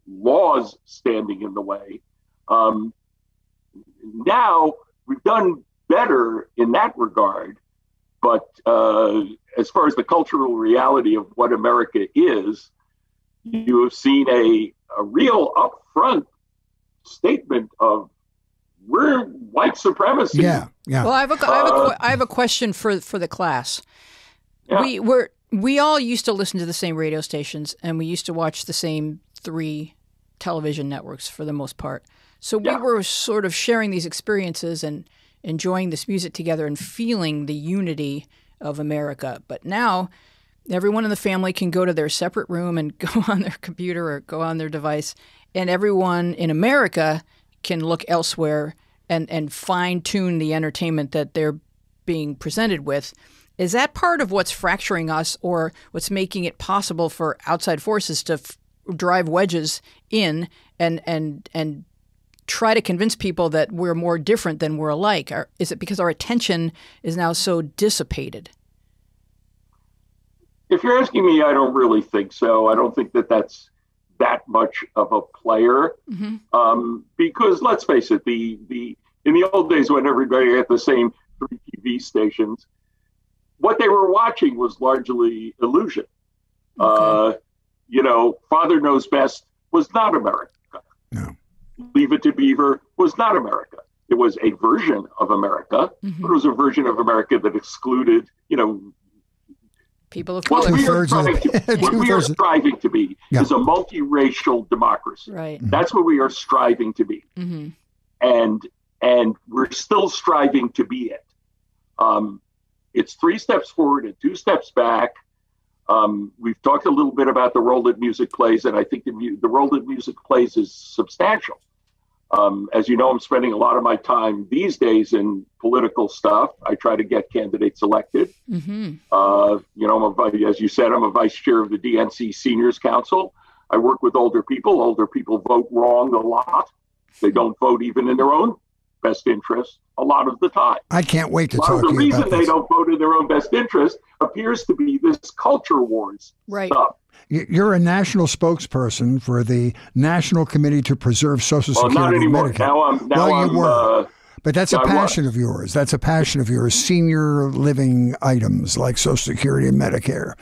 laws standing in the way. Now we've done better in that regard, but as far as the cultural reality of what America is, you have seen a real upfront statement of we're white supremacy. Yeah, yeah. Well, I have a question for the class. Yeah. We all used to listen to the same radio stations, and we used to watch the same three television networks for the most part. So we were sort of sharing these experiences and enjoying this music together and feeling the unity of America. But now everyone in the family can go to their separate room and go on their computer or go on their device, and everyone in America can look elsewhere and fine-tune the entertainment that they're being presented with. Is that part of what's fracturing us, or what's making it possible for outside forces to drive wedges in and try to convince people that we're more different than we're alike? Is it because our attention is now so dissipated? If you're asking me, I don't really think so. I don't think that that's that much of a player. Mm-hmm. Because let's face it, in the old days when everybody had the same three TV stations, what they were watching was largely illusion. Okay. You know, Father Knows Best was not America. No. Leave It to Beaver was not America. It was a version of America, mm-hmm. but it was a version of America that excluded, you know, people of color. What we are striving to be is a multiracial democracy. Right. Mm-hmm. That's what we are striving to be. Mm-hmm. And we're still striving to be it. It's 3 steps forward and 2 steps back. We've talked a little bit about the role that music plays, and I think the role that music plays is substantial. As you know, I'm spending a lot of my time these days in political stuff. I try to get candidates elected. Mm-hmm. You know, as you said, I'm a vice chair of the DNC Seniors Council. I work with older people. Older people vote wrong a lot. They don't vote even in their own best interest a lot of the time. I can't wait to talk to you about this. The reason they don't vote in their own best interest appears to be this culture wars stuff. You're a national spokesperson for the National Committee to Preserve Social Security. Well, not anymore. But that's a passion of yours. That's a passion of yours. Senior living items like Social Security and Medicare.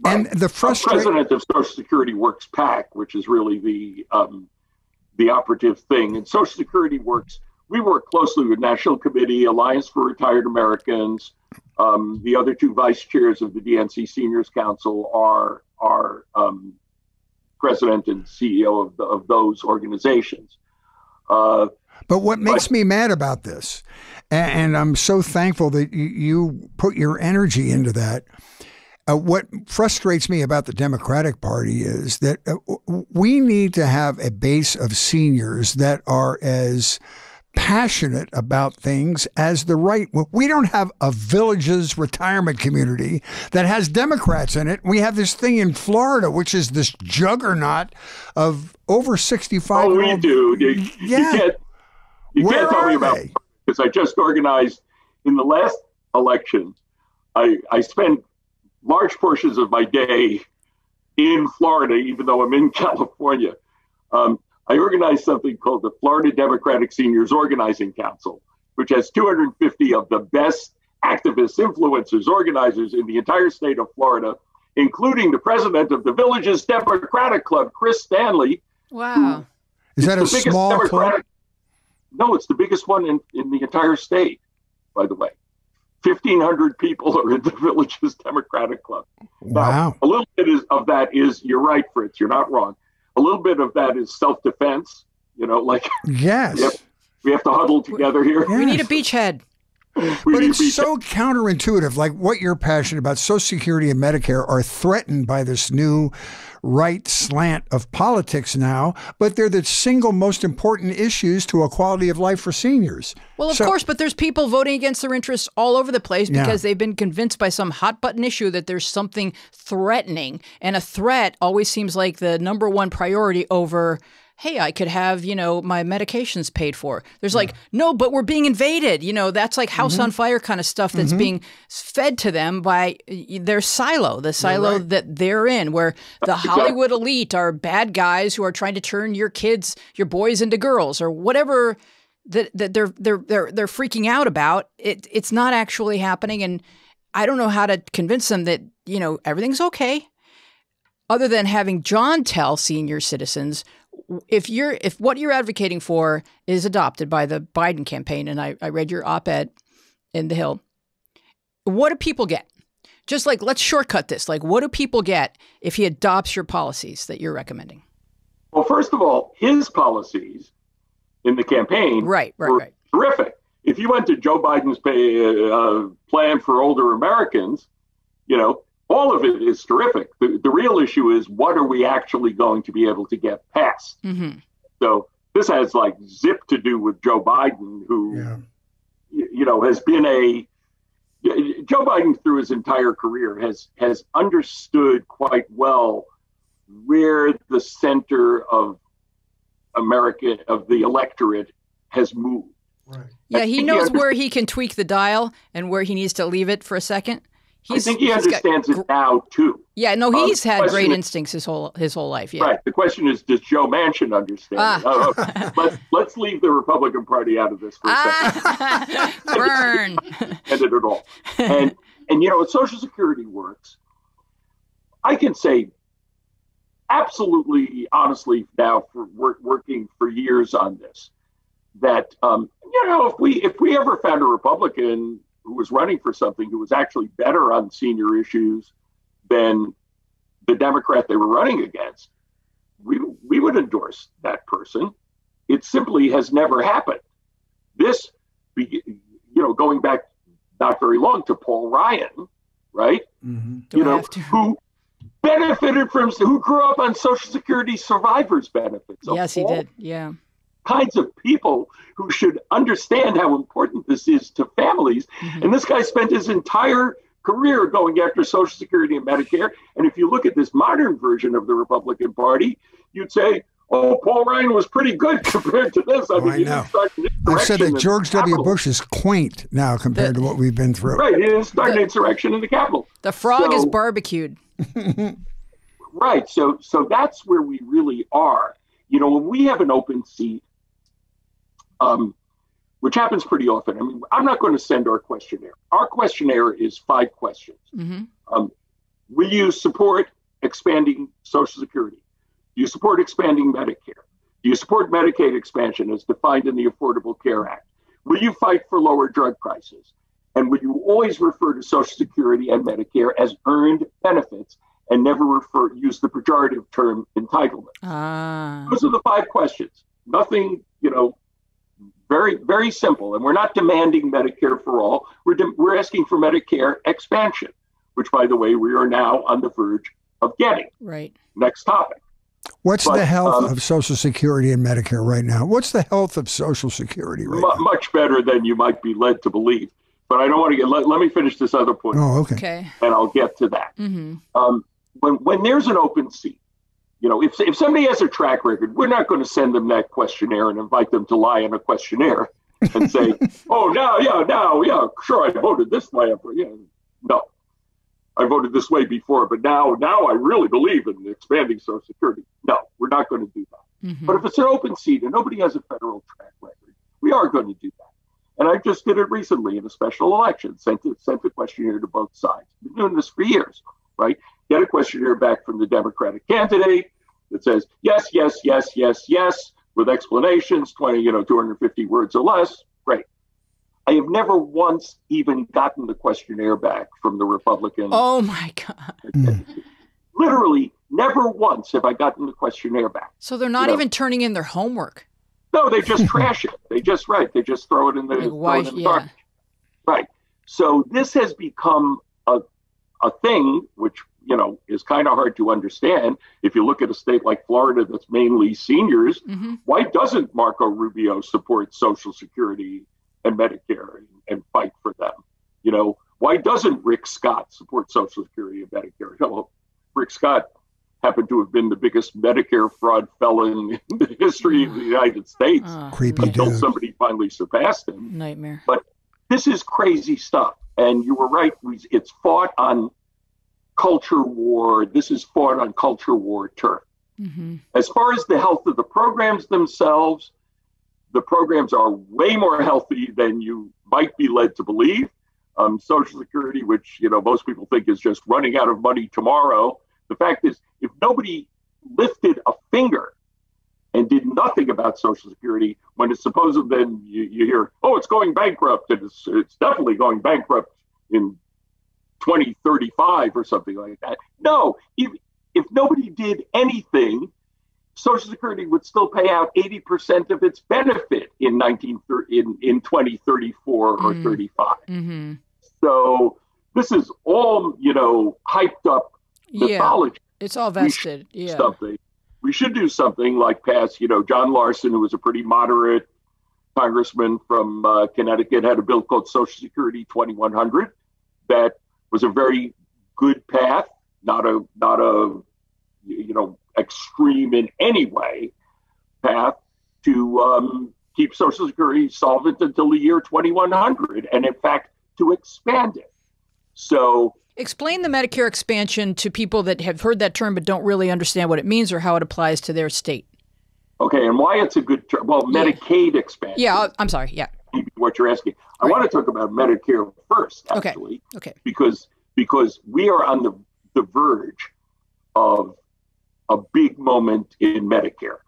Right. And the frustration. I'm president of Social Security Works PAC, which is really the operative thing. And Social Security Works, we work closely with National Committee, Alliance for Retired Americans. The other 2 vice chairs of the DNC Seniors Council are our president and CEO of those organizations. But what makes me mad about this, and I'm so thankful that you put your energy into that, what frustrates me about the Democratic Party is that we need to have a base of seniors that are as passionate about things as the right. We don't have a villages retirement community that has Democrats in it. We have this thing in Florida, which is this juggernaut of over 65. Oh, we do. You can't tell me about it, because I just organized in the last election. I spent large portions of my day in Florida, even though I'm in California. I organized something called the Florida Democratic Seniors Organizing Council, which has 250 of the best activists, influencers, organizers in the entire state of Florida, including the president of the Villages Democratic Club, Chris Stanley. Wow. Is that a small club? No, it's the biggest one in the entire state, by the way. 1,500 people are in the Villages Democratic Club. Wow. Now, a little bit of that is, you're right, Fritz, you're not wrong. A little bit of that is self-defense, you know, like, yes, we have to huddle together here. Yes. We need a beachhead. But it's so counterintuitive, like what you're passionate about. Social Security and Medicare are threatened by this new right slant of politics now, but they're the single most important issues to a quality of life for seniors. Well, of course, but there's people voting against their interests all over the place because they've been convinced by some hot button issue that there's something threatening, and a threat always seems like the #1 priority over, hey, I could have, you know, my medications paid for. There's like, no, but we're being invaded. You know, that's like house on fire kind of stuff that's being fed to them by their silo, the silo that they're in, where the Hollywood elite are bad guys who are trying to turn your kids, your boys into girls or whatever that they're freaking out about. It's not actually happening. And I don't know how to convince them that, you know, everything's okay, other than having John tell senior citizens, if what you're advocating for is adopted by the Biden campaign, and I read your op-ed in The Hill, what do people get? Just like, let's shortcut this. Like, what do people get if he adopts your policies that you're recommending? Well, first of all, his policies in the campaign were terrific. If you went to Joe Biden's plan for older Americans, you know, all of it is terrific. The real issue is, what are we actually going to be able to get past? Mm-hmm. So this has like zip to do with Joe Biden, who, you know, has been Joe Biden through his entire career has understood quite well where the center of America, of the electorate, has moved. Right. Yeah, he knows where he can tweak the dial and where he needs to leave it for a second. I think he understands it now, too. Yeah, no, he's had great instincts his whole life. Yeah. Right. The question is, does Joe Manchin understand it? Let's leave the Republican Party out of this for a second. Burn. Ended it all. And, you know, at Social Security Works, I can say absolutely honestly now, for working for years on this, that, you know, if we ever found a Republican who was running for something who was actually better on senior issues then the Democrat they were running against, we would endorse that person. It simply has never happened. This, you know, going back not very long to Paul Ryan, right? Mm-hmm. You know, who benefited from, who grew up on Social Security survivors' benefits. Yes, he did. Yeah. Kinds of people who should understand how important this is to families. Mm-hmm. And this guy spent his entire career going after Social Security and Medicare. And if you look at this modern version of the Republican Party, you'd say, oh, Paul Ryan was pretty good compared to this. I mean, I know. I've said that George W. Bush is quaint now compared to what we've been through. Right, he didn't start an insurrection in the Capitol. The frog is barbecued. Right, so that's where we really are. You know, when we have an open seat, which happens pretty often. I mean, I'm not going to send our questionnaire. Our questionnaire is 5 questions. Mm-hmm. Will you support expanding Social Security? Do you support expanding Medicare? Do you support Medicaid expansion as defined in the Affordable Care Act? Will you fight for lower drug prices? And will you always refer to Social Security and Medicare as earned benefits and never use the pejorative term entitlement? Those are the 5 questions. Nothing, you know, very, very simple. And we're not demanding Medicare for all. We're asking for Medicare expansion, which, by the way, we are now on the verge of getting. Right. Next topic. What's the health of Social Security and Medicare right now? What's the health of Social Security right now? Much better than you might be led to believe. But I don't want to get, let me finish this other point. Oh, okay. And I'll get to that. Mm-hmm. When there's an open seat, you know, if somebody has a track record, we're not going to send them that questionnaire and invite them to lie on a questionnaire and say, sure, I voted this way. No. I voted this way before, but now I really believe in expanding Social Security. No, we're not going to do that. Mm-hmm. But if it's an open seat and nobody has a federal track record, we are going to do that. And I just did it recently in a special election, sent a questionnaire to both sides. We've been doing this for years, right? Get a questionnaire back from the Democratic candidate that says, yes, yes, yes, yes, yes, with explanations, 250 words or less. Great. I have never once even gotten the questionnaire back from the Republican. Oh, my God. Literally, never once have I gotten the questionnaire back. So they're not even turning in their homework. No, they just trash it. They just They just throw it in the garbage. Right. So this has become a thing which, you know, is kind of hard to understand. If you look at a state like Florida that's mainly seniors, mm-hmm. why doesn't Marco Rubio support Social Security and Medicare and fight for them? You know, why doesn't Rick Scott support Social Security and Medicare? Well, Rick Scott happened to have been the biggest Medicare fraud felon in the history of the United States. Creepy until somebody finally surpassed him. Nightmare. But this is crazy stuff. And you were right. It's fought on culture war. This is fought on culture war turf. Mm-hmm. As far as the health of the programs themselves, the programs are way more healthy than you might be led to believe. Social Security, which, you know, most people think is just running out of money tomorrow. The fact is, if nobody lifted a finger and did nothing about Social Security, when it's supposed, then you hear, oh, it's going bankrupt, and it's definitely going bankrupt in 2035 or something like that. No, if nobody did anything, Social Security would still pay out 80% of its benefit in 2034 or 35. Mm-hmm. So this is all, you know, hyped up mythology. Yeah, it's all vested. We should do something like pass, you know, John Larson, who was a pretty moderate congressman from Connecticut, had a bill called Social Security 2100 that was a very good path, not a you know, extreme in any way path to keep Social Security solvent until the year 2100, and in fact to expand it. So explain the Medicare expansion to people that have heard that term but don't really understand what it means or how it applies to their state. Okay, and why it's a good term. Well, Medicaid expansion. Yeah, I'm sorry. Yeah, what you're asking. I want to talk about Medicare first, actually. Okay. Because we are on the verge of a big moment in Medicare,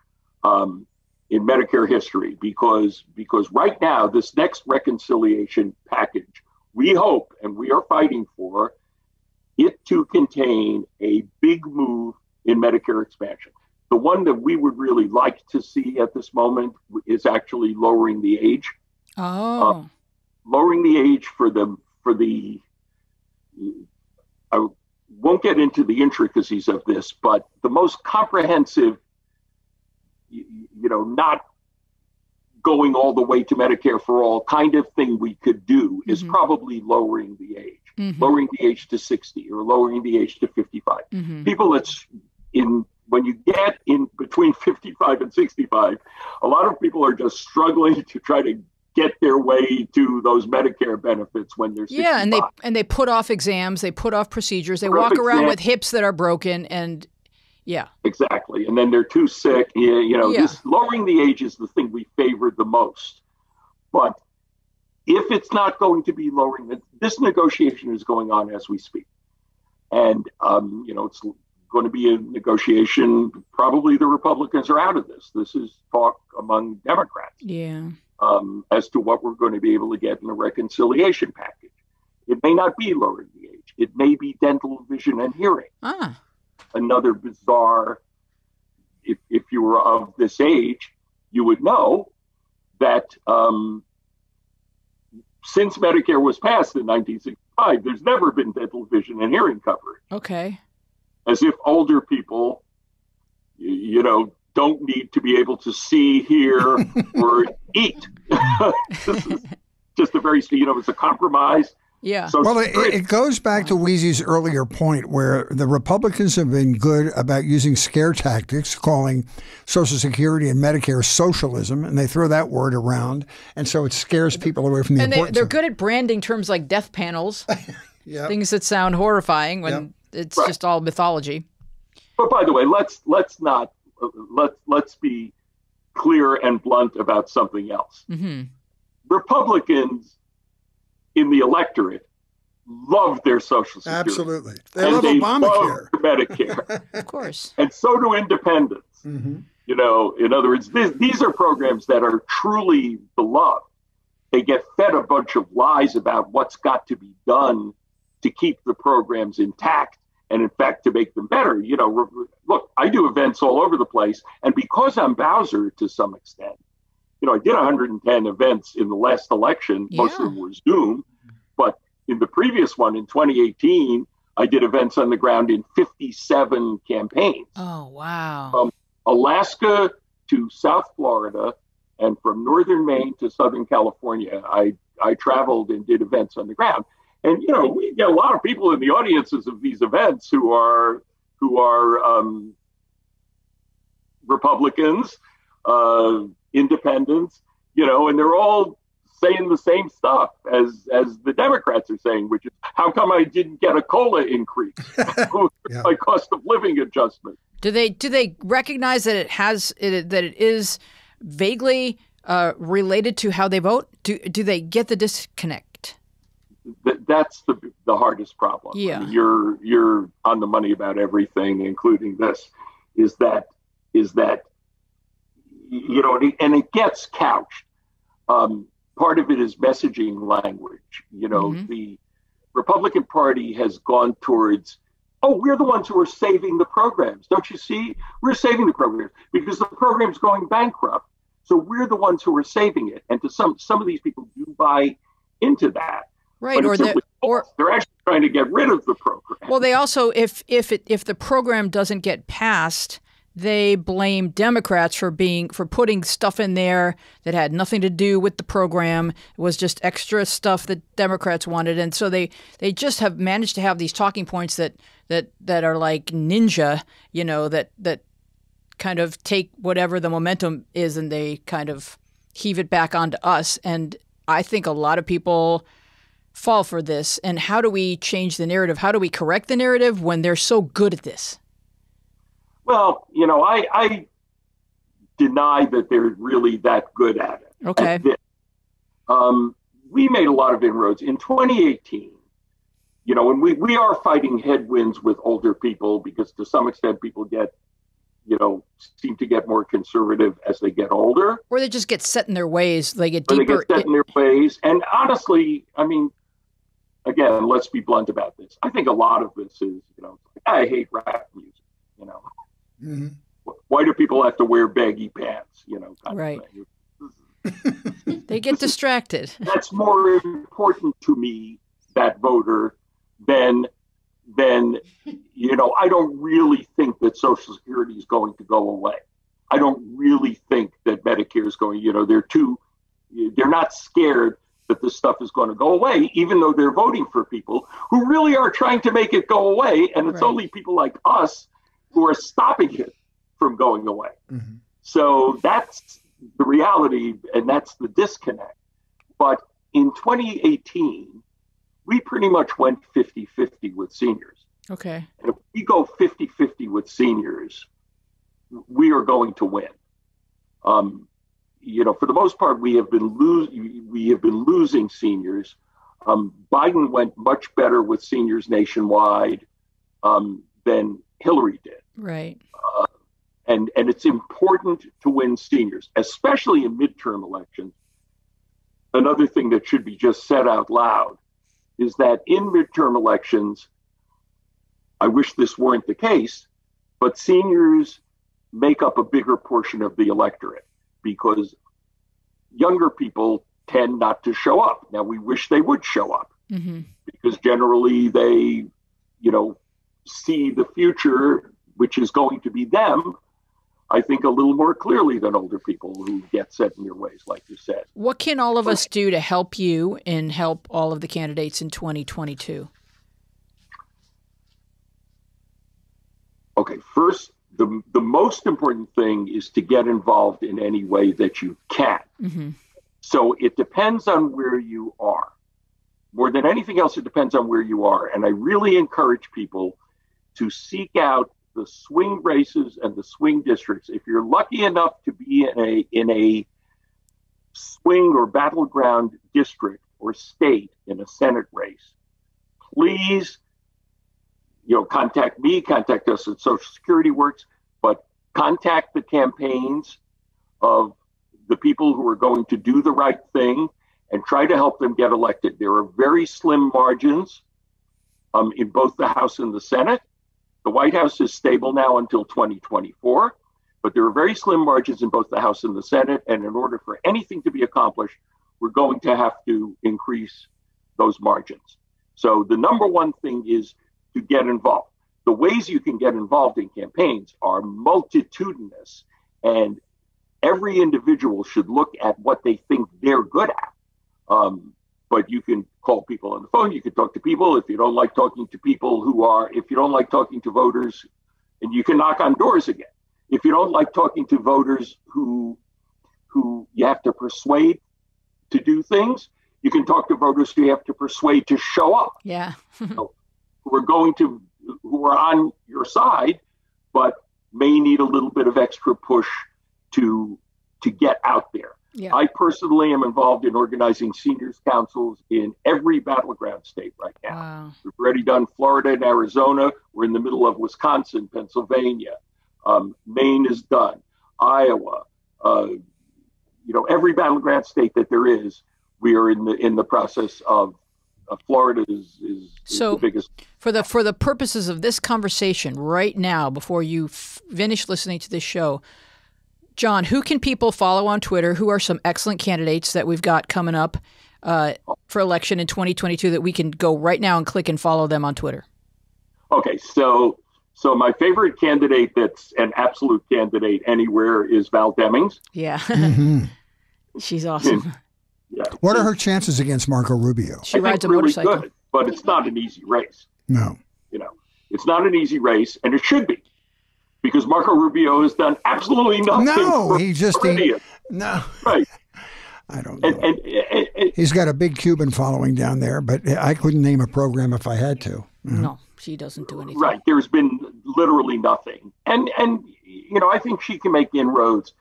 history, because right now, this next reconciliation package, we hope, and we are fighting for, it to contain a big move in Medicare expansion. The one that we would really like to see at this moment is actually lowering the age. Oh, lowering the age for the. I won't get into the intricacies of this, but the most comprehensive, not going all the way to Medicare for all kind of thing we could do is probably lowering the age, lowering the age to 60 or lowering the age to 55. People that's when you get in between 55 and 65, a lot of people are just struggling to try to get their way to those Medicare benefits when they're 65. Yeah, and they put off exams, they put off procedures, they walk around with hips that are broken, and yeah. Exactly, and then they're too sick. This lowering the age is the thing we favored the most. But if it's not going to be lowering, this negotiation is going on as we speak. And, it's going to be a negotiation. Probably the Republicans are out of this. This is talk among Democrats. Yeah. As to what we're going to be able to get in a reconciliation package. It may not be lowering the age. It may be dental, vision, and hearing. Ah. Another bizarre, if you were of this age, you would know that since Medicare was passed in 1965, there's never been dental, vision, and hearing coverage. Okay. As if older people, don't need to be able to see, hear, or eat. This is just a very, it's a compromise. Yeah. So well, it goes back to Wheezy's earlier point where the Republicans have been good about using scare tactics, calling Social Security and Medicare socialism, and they throw that word around, and so it scares people away from the importance. And they're good at branding terms like death panels, things that sound horrifying when it's just all mythology. But by the way, let's be clear and blunt about something else. Republicans in the electorate love their Social Security. Absolutely. They love Obamacare. Love Medicare. Of course. And so do independents. In other words, these are programs that are truly beloved. They get fed a bunch of lies about what's got to be done to keep the programs intact. And in fact, to make them better, look, I do events all over the place. And because I'm Bowzer to some extent, I did 110 events in the last election. Yeah. Most of them were Zoom. But in the previous one, in 2018, I did events on the ground in 57 campaigns. Oh, wow. From Alaska to South Florida and from northern Maine to Southern California, I traveled and did events on the ground. And, we get a lot of people in the audiences of these events who are Republicans, independents, and they're all saying the same stuff as the Democrats are saying, which is, how come I didn't get a COLA increase? My cost of living adjustment. Do they recognize that it is vaguely related to how they vote? Do they get the disconnect? That's the hardest problem. Yeah. I mean, you're on the money about everything, including this, is that, and it gets couched. Part of it is messaging language. The Republican Party has gone towards, we're the ones who are saving the programs. Don't you see? We're saving the programs because the program's going bankrupt. So we're the ones who are saving it. And to some of these people do buy into that. Right, or they're actually trying to get rid of the program. Well, they also, if the program doesn't get passed, they blame Democrats for putting stuff in there that had nothing to do with the program. It was just extra stuff that Democrats wanted, and so they just have managed to have these talking points that are like ninja, that kind of take whatever the momentum is and they kind of heave it back onto us. And I think a lot of people fall for this. And how do we change the narrative? How do we correct the narrative when they're so good at this? Well, I deny that they're really that good at it. Okay. We made a lot of inroads in 2018, and we are fighting headwinds with older people because to some extent people get, seem to get more conservative as they get older. Or they just get set in their ways. They get set in their ways. And honestly, again, let's be blunt about this. I think a lot of this is, I hate rap music, Mm-hmm. Why do people have to wear baggy pants, Right. They get distracted. That's more important to me, that voter, than I don't really think that Social Security is going to go away. I don't really think that Medicare is going, they're not scared that this stuff is going to go away, even though they're voting for people who really are trying to make it go away. And it's only people like us who are stopping it from going away. Mm-hmm. So that's the reality, and that's the disconnect. But in 2018, we pretty much went 50-50 with seniors. Okay. And if we go 50-50 with seniors, we are going to win. For the most part, we have been losing seniors. Biden went much better with seniors nationwide than Hillary did. Right. And it's important to win seniors, especially in midterm elections. Another thing that should be just said out loud is that in midterm elections, I wish this weren't the case, but seniors make up a bigger portion of the electorate because younger people tend not to show up. Now, we wish they would show up mm-hmm. because generally they, see the future, which is going to be them, I think, a little more clearly than older people who get set in your ways, like you said. What can all of us do to help you and help all of the candidates in 2022? Okay, first, the most important thing is to get involved in any way that you can. Mm-hmm. So it depends on where you are. More than anything else, it depends on where you are. And I really encourage people to seek out the swing races and the swing districts. If you're lucky enough to be in a swing or battleground district or state in a Senate race, please, contact me, contact us at Social Security Works, but contact the campaigns of the people who are going to do the right thing and try to help them get elected. There are very slim margins in both the House and the Senate. The White House is stable now until 2024, but there are very slim margins in both the House and the Senate. And in order for anything to be accomplished, we're going to have to increase those margins. So the number one thing is to get involved. The ways you can get involved in campaigns are multitudinous, and every individual should look at what they think they're good at. But you can call people on the phone. You can talk to people. If you don't like talking to people if you don't like talking to voters, and you can knock on doors again. If you don't like talking to voters who you have to persuade to do things, you can talk to voters who you have to persuade to show up. Yeah. Who are on your side, but may need a little bit of extra push to get out there. Yeah. I personally am involved in organizing seniors councils in every battleground state right now. Wow. We've already done Florida and Arizona. We're in the middle of Wisconsin, Pennsylvania. Maine is done. Iowa. Every battleground state that there is, we are in the process of. Florida is the biggest. For the purposes of this conversation right now, before you finish listening to this show, John, who can people follow on Twitter? Who are some excellent candidates that we've got coming up for election in 2022 that we can go right now and click and follow them on Twitter? Okay, so my favorite candidate that's an absolute candidate anywhere is Val Demings. Yeah. Mm-hmm. She's awesome. Yeah. What are her chances against Marco Rubio? She rides a motorcycle. Really good, but it's not an easy race. No. It's not an easy race, and it should be, because Marco Rubio has done absolutely nothing. No, he just didn't. No. Right. I don't know. And he's got a big Cuban following down there, but I couldn't name a program if I had to. Mm. No, she doesn't do anything. Right. There's been literally nothing. And I think she can make inroads.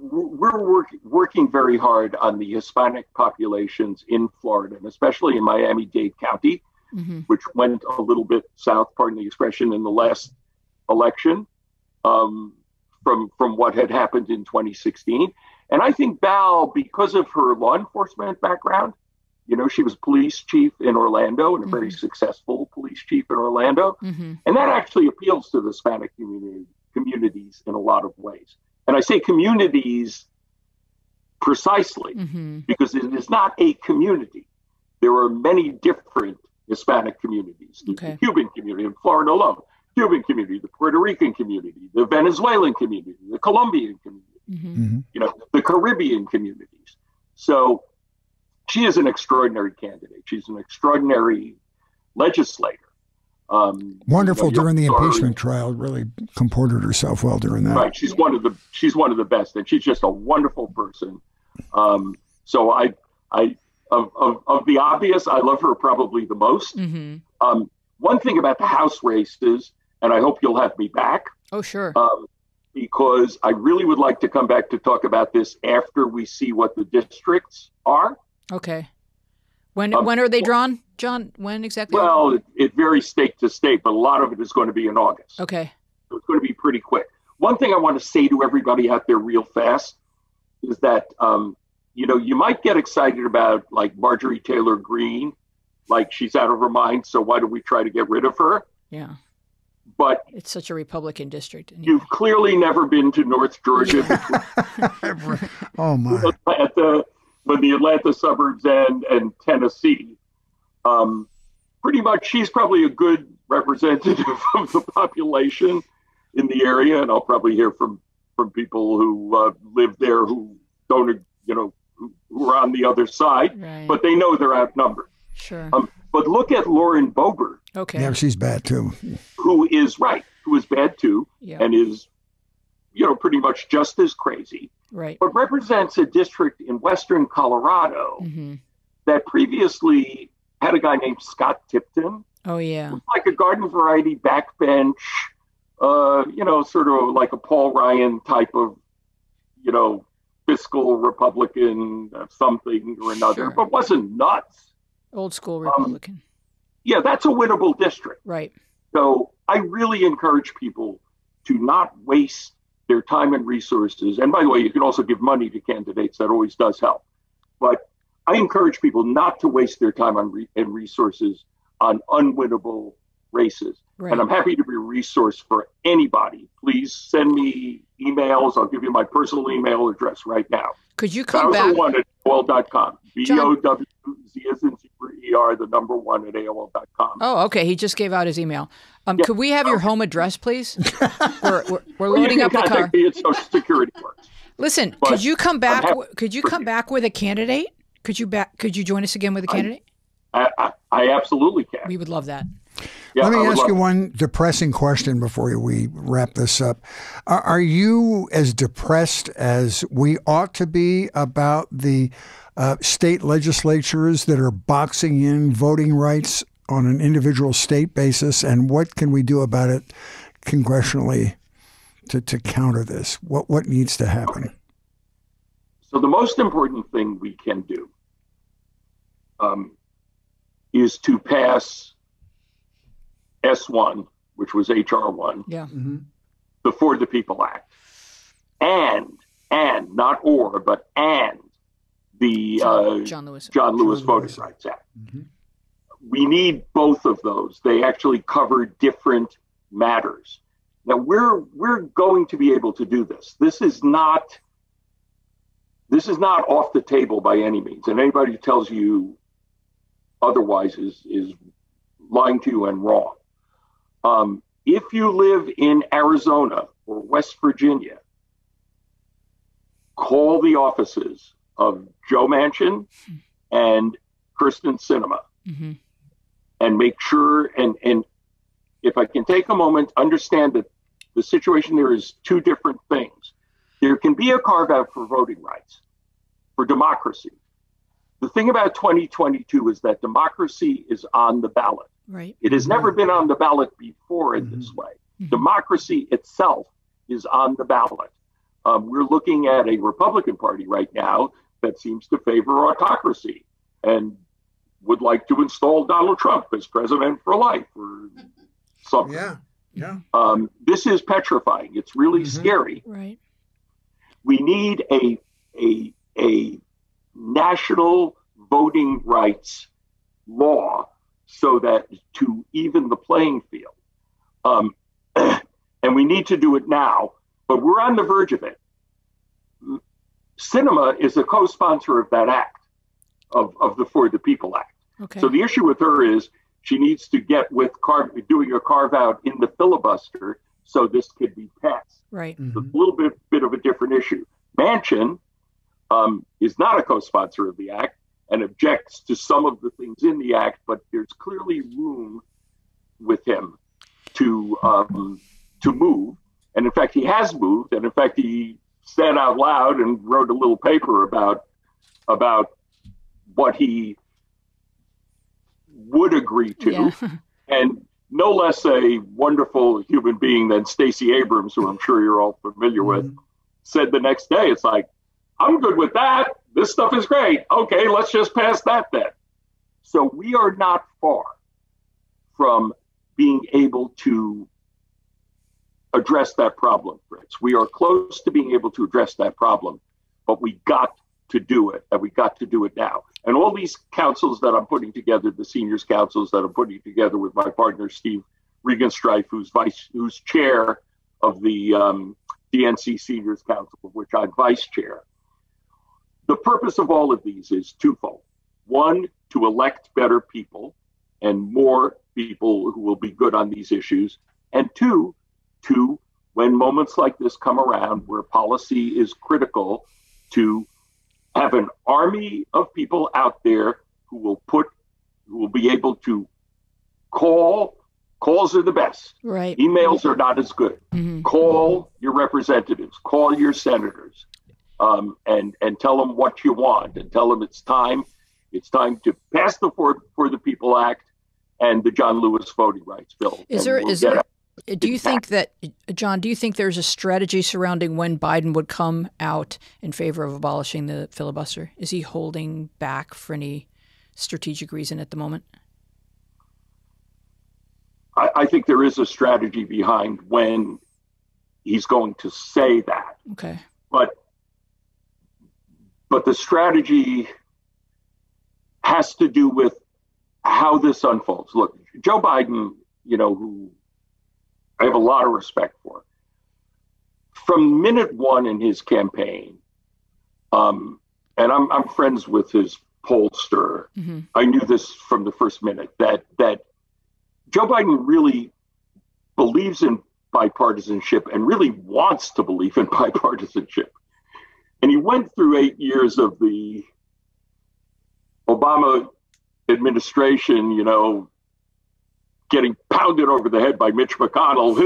We're working very hard on the Hispanic populations in Florida, and especially in Miami-Dade County, mm-hmm. which went a little bit south, pardon the expression, in the last election from what had happened in 2016. And I think Val, because of her law enforcement background, You know, she was police chief in Orlando, and a very successful police chief in Orlando. And that actually appeals to the Hispanic communities in a lot of ways. And I say communities precisely because it is not a community. There are many different Hispanic communities, the Cuban community in Florida alone, Cuban community, the Puerto Rican community, the Venezuelan community, the Colombian community, you know, the Caribbean communities. So she is an extraordinary candidate. She's an extraordinary legislator. Wonderful during the impeachment trial, really comported herself well during that. Right, she's one of the best, and she's just a wonderful person. So of the obvious, I love her probably the most. One thing about the House races, and I hope you'll have me back. Oh, sure. Because I really would like to come back to talk about this after we see what the districts are. Okay. When are they drawn, John? When exactly? Well, it varies state to state, but a lot of it is going to be in August. Okay. So it's going to be pretty quick. One thing I want to say to everybody out there real fast is that, you know, you might get excited about, like, Marjorie Taylor Greene, like she's out of her mind, so why do we try to get rid of her? Yeah. But it's such a Republican district. Anyway. You've clearly never been to North Georgia. Oh, my. When the Atlanta suburbs end and Tennessee, pretty much she's probably a good representative of the population in the area. And I'll probably hear from people who live there who don't, you know, who are on the other side, but they know they're outnumbered. Sure. But look at Lauren Boebert. Okay. Yeah, she's bad too. Who is who is bad too, and is, you know, pretty much just as crazy. Right. But represents a district in western Colorado that previously had a guy named Scott Tipton. Oh, yeah. Who's like a garden variety backbench, you know, sort of like a Paul Ryan type of, you know, fiscal Republican something or another, but wasn't nuts. Old school Republican. Yeah, that's a winnable district. Right. So I really encourage people to not waste their time and resources. And by the way, you can also give money to candidates. That always does help. But I encourage people not to waste their time on and resources on unwinnable races. Right. And I'm happy to be a resource for anybody. Please send me emails. I'll give you my personal email address right now. Could you come back? bowzer1@AOL.com. bowzer1@AOL.com. Oh, okay. He just gave out his email. Could we have your home address, please? We're loading up the car. You can contact me at Social Security Works. Listen, but could you come back? Could you come back with a candidate? Could you join us again with a candidate? I absolutely can. We would love that. Yeah, let me ask you one depressing question before we wrap this up. Are you as depressed as we ought to be about the state legislatures that are boxing in voting rights on an individual state basis? And what can we do about it congressionally to counter this? What needs to happen? Okay. So the most important thing we can do is to pass S1, which was HR1, the For the People Act, and not or, but and the John Lewis Voting Rights Act. We need both of those. They actually cover different matters. Now we're going to be able to do this. This is not off the table by any means, and anybody who tells you otherwise is lying to you and wrong. If you live in Arizona or West Virginia, call the offices of Joe Manchin and Kirsten Sinema and make sure, and if I can take a moment, understand that the situation there is two different things. There can be a carve-out for voting rights, for democracy. The thing about 2022 is that democracy is on the ballot. Right. It has never been on the ballot before in this way. Democracy itself is on the ballot. We're looking at a Republican Party right now that seems to favor autocracy and would like to install Donald Trump as president for life or something. Yeah, yeah. This is petrifying. It's really scary. Right. We need a national voting rights law so that to even the playing field. And we need to do it now, but we're on the verge of it. Cinema is a co-sponsor of that act, of the For the People Act. Okay. So the issue with her is she needs to get with doing a carve-out in the filibuster so this could be passed. Right. Mm-hmm. It's a little bit of a different issue. Manchin is not a co-sponsor of the act and objects to some of the things in the act, but there's clearly room with him to move. And in fact, he has moved. And in fact, he said out loud and wrote a little paper about what he would agree to. Yeah. And no less a wonderful human being than Stacey Abrams, who I'm sure you're all familiar mm-hmm. with, said the next day, it's like, I'm good with that. This stuff is great. Okay, let's just pass that then. So we are not far from being able to address that problem, Fritz. We are close to being able to address that problem, but we got to do it, and we got to do it now. And all these councils that I'm putting together, the seniors councils that I'm putting together with my partner, Steve Regenstreif, who's chair of the DNC Seniors Council, of which I'm vice chair. The purpose of all of these is twofold. One, to elect better people and more people who will be good on these issues. And two, to when moments like this come around where policy is critical, to have an army of people out there who will be able to calls are the best. Right. Emails are not as good. Mm-hmm. Call your representatives, call your senators, and tell them what you want, and tell them it's time to pass the For the People Act and the John Lewis voting rights bill. Do you think there's a strategy surrounding when Biden would come out in favor of abolishing the filibuster? Is he holding back for any strategic reason at the moment? I think there is a strategy behind when he's going to say that. Okay. But the strategy has to do with how this unfolds. Look, Joe Biden, who I have a lot of respect for. From minute one in his campaign, and I'm friends with his pollster. Mm-hmm. I knew this from the first minute that Joe Biden really believes in bipartisanship and really wants to believe in bipartisanship. And he went through 8 years of the Obama administration, getting pounded over the head by Mitch McConnell,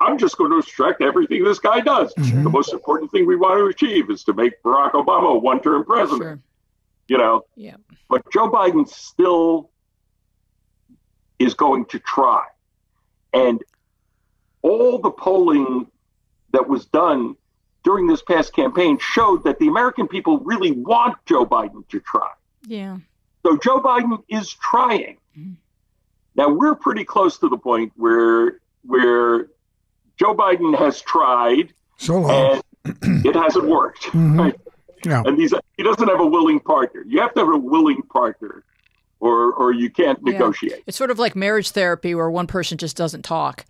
I'm just going to obstruct everything this guy does. Mm-hmm. The most important thing we want to achieve is to make Barack Obama a one-term president. Sure. Yeah. But Joe Biden still is going to try. And all the polling that was done during this past campaign showed that the American people really want Joe Biden to try. Yeah. So Joe Biden is trying. Mm-hmm. Now, we're pretty close to the point where Joe Biden has tried so long and it hasn't worked. Mm-hmm. Right? Yeah. And he doesn't have a willing partner. You have to have a willing partner or you can't negotiate. It's sort of like marriage therapy where one person just doesn't talk.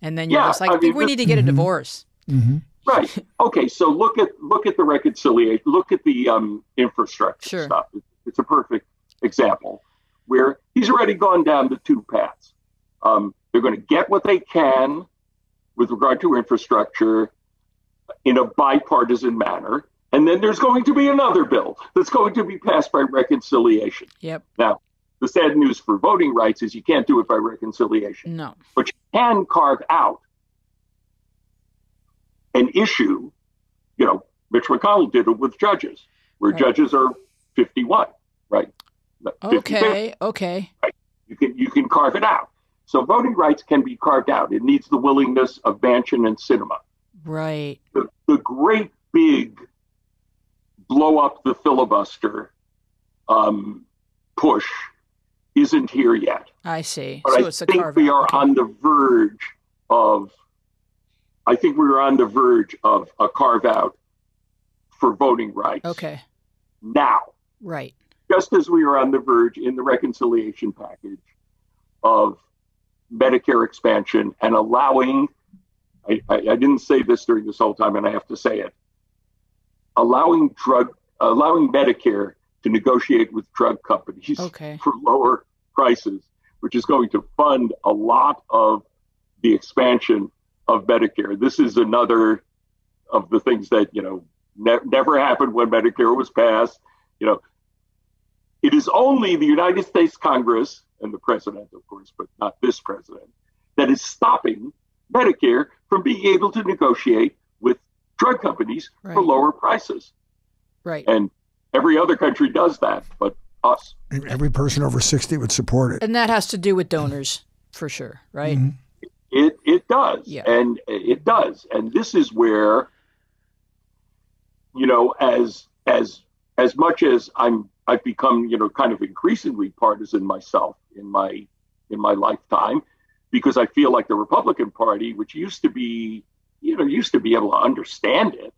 And then you're just like, I think we need to get a divorce. Mm-hmm. Right. Okay. So look at the reconciliation. Look at the infrastructure stuff. It's a perfect example, where he's already gone down the two paths. They're going to get what they can with regard to infrastructure in a bipartisan manner. And then there's going to be another bill that's going to be passed by reconciliation. Yep. Now, the sad news for voting rights is you can't do it by reconciliation. No. But you can carve out an issue. Mitch McConnell did it with judges, where judges are 51, right? Okay. Right. You can carve it out. So voting rights can be carved out. It needs the willingness of Manchin and Sinema. Right. The great big blow up the filibuster push isn't here yet. I see. But so I think we are on the verge of a carve out for voting rights. Okay. Now. Right. just as we were on the verge in the reconciliation package of Medicare expansion and allowing, I didn't say this during this whole time, and I have to say it, allowing Medicare to negotiate with drug companies for lower prices, which is going to fund a lot of the expansion of Medicare. This is another of the things that, you know, never happened when Medicare was passed. You know, it is only the United States Congress and the president, of course, but not this president, that is stopping Medicare from being able to negotiate with drug companies for lower prices. Right. And every other country does that, but us. And every person over 60 would support it. And that has to do with donors, for sure, right? Mm-hmm. It does, and it does. And this is where, you know, as much as I've become, you know, kind of increasingly partisan myself in my lifetime, because I feel like the Republican Party, which used to be able to understand it,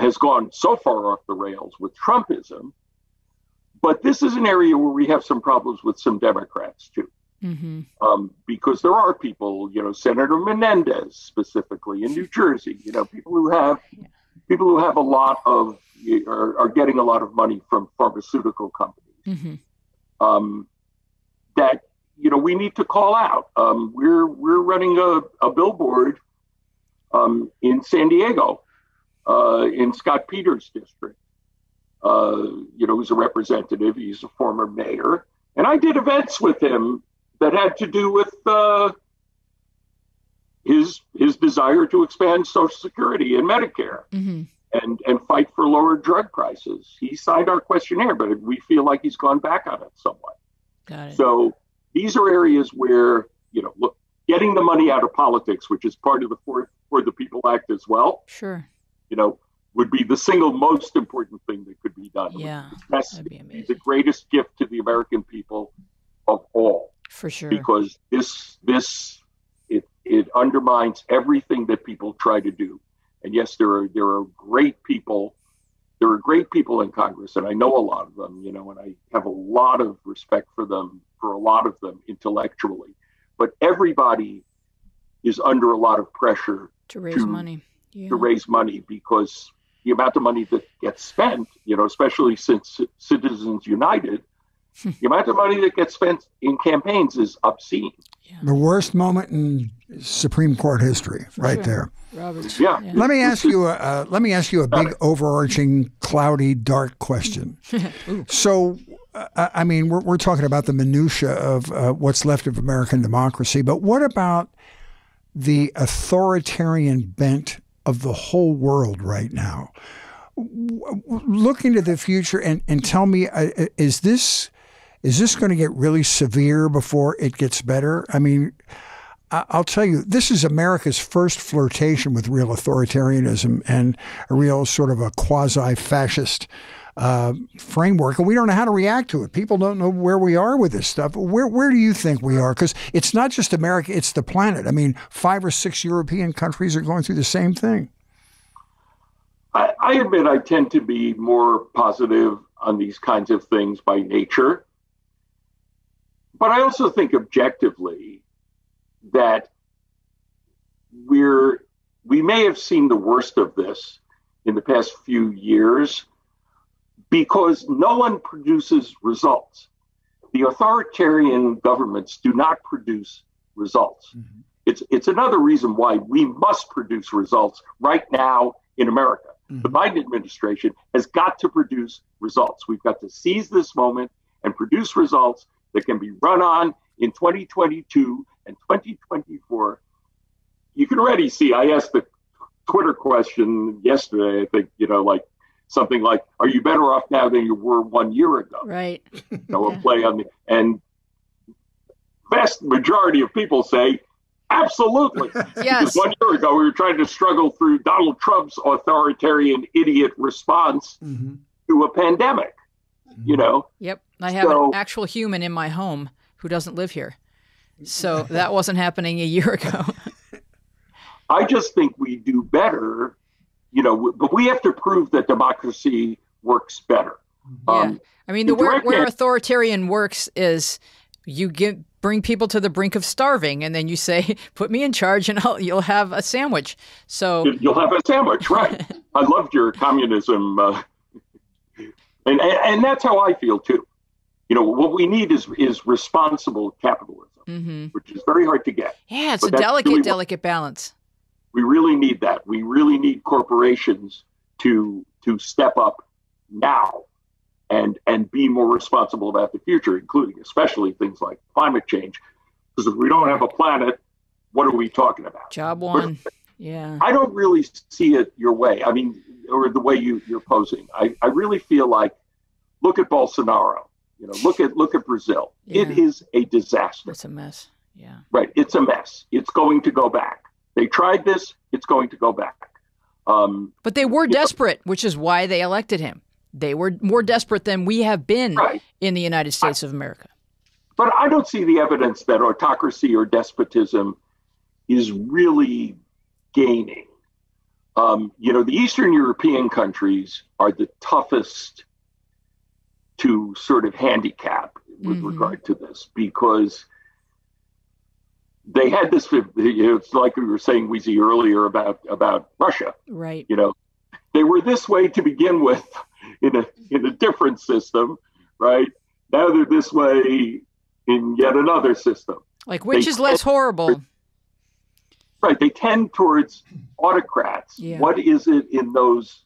has gone so far off the rails with Trumpism. But this is an area where we have some problems with some Democrats too, because there are people, you know, Senator Menendez specifically in New Jersey, you know, people who have a lot of are getting a lot of money from pharmaceutical companies that, you know, we need to call out. We're running a billboard in San Diego in Scott Peters' district. You know, who's a representative. He's a former mayor, and I did events with him that had to do with his desire to expand Social Security and Medicare and fight for lower drug prices. He signed our questionnaire, but we feel like he's gone back on it somewhat. Got it. So these are areas where, you know, look, getting the money out of politics, which is part of the For the People Act as well. Sure. You know, would be the single most important thing that could be done. Yeah, that'd be amazing. The greatest gift to the American people of all. For sure. Because it undermines everything that people try to do. And yes, there are great people. There are great people in Congress, and I know a lot of them, you know, and I have a lot of respect for them, for a lot of them intellectually. But everybody is under a lot of pressure to raise money. Yeah. To raise money, because the amount of money that gets spent, you know, especially since Citizens United, the amount of money that gets spent in campaigns is obscene. Yeah. The worst moment in Supreme Court history, right there. Robert. Yeah. Let me ask you a big, overarching, cloudy, dark question. So, I mean, we're talking about the minutia of what's left of American democracy, but what about the authoritarian bent of the whole world right now? Look into the future and tell me, is this going to get really severe before it gets better? I mean, I'll tell you, this is America's first flirtation with real authoritarianism and a real sort of a quasi-fascist framework, and we don't know how to react to it. People don't know where we are with this stuff. Where do you think we are? Because it's not just America, it's the planet. I mean, 5 or 6 European countries are going through the same thing. I admit I tend to be more positive on these kinds of things by nature. But I also think objectively that we may have seen the worst of this in the past few years, because no one produces results. The authoritarian governments do not produce results. Mm-hmm. It's another reason why we must produce results right now in America. Mm-hmm. The Biden administration has got to produce results. We've got to seize this moment and produce results that can be run on in 2022 and 2024. You can already see, I asked the Twitter question yesterday, I think, you know, like, something like, "Are you better off now than you were 1 year ago?" Right. You know, a play on the, and vast majority of people say, absolutely. Yes. Because 1 year ago, we were trying to struggle through Donald Trump's authoritarian idiot response to a pandemic, you know? Yep. I have an actual human in my home who doesn't live here. So that wasn't happening a year ago. I just think we do better. You know, but we have to prove that democracy works better. Yeah. I mean, the word where authoritarian works is you bring people to the brink of starving, and then you say, "Put me in charge, and you'll have a sandwich." So you'll have a sandwich, right? I loved your communism, and that's how I feel too. You know, what we need is responsible capitalism, which is very hard to get. Yeah, it's a delicate balance. We really need that. We really need corporations to step up now and be more responsible about the future, including especially things like climate change. Because if we don't have a planet, what are we talking about? Job one. Yeah. I don't really see it your way. I mean, or the way you're posing. I really feel like, look at Bolsonaro. You know, look at Brazil. Yeah. It is a disaster. It's a mess. Yeah. Right. It's a mess. It's going to go back. They tried this. It's going to go back. But they were desperate, which is why they elected him. They were more desperate than we have been in the United States of America. But I don't see the evidence that autocracy or despotism is really gaining. You know, the Eastern European countries are the toughest to sort of handicap with regard to this, because they had this, it's like we were saying, Weezy, earlier about Russia. Right. You know, they were this way to begin with in a different system, right? Now they're this way in yet another system. Like, which is less horrible? Right. They tend towards autocrats. Yeah. What is it in those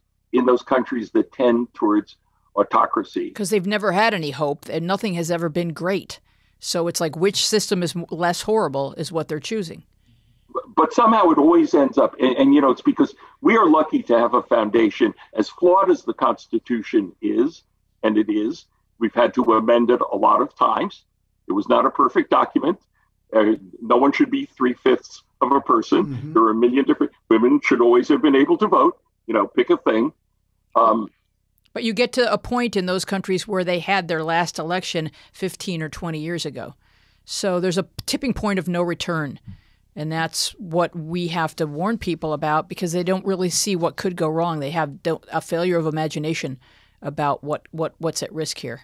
countries that tend towards autocracy? Because they've never had any hope and nothing has ever been great. So it's like, which system is less horrible is what they're choosing. But somehow it always ends up, and you know, it's because we are lucky to have a foundation as flawed as the Constitution is, and it is. We've had to amend it a lot of times. It was not a perfect document. No one should be 3/5 of a person. There are a million different, women should always have been able to vote, you know, pick a thing. But you get to a point in those countries where they had their last election 15 or 20 years ago. So there's a tipping point of no return. And that's what we have to warn people about, because they don't really see what could go wrong. They have a failure of imagination about what's at risk here.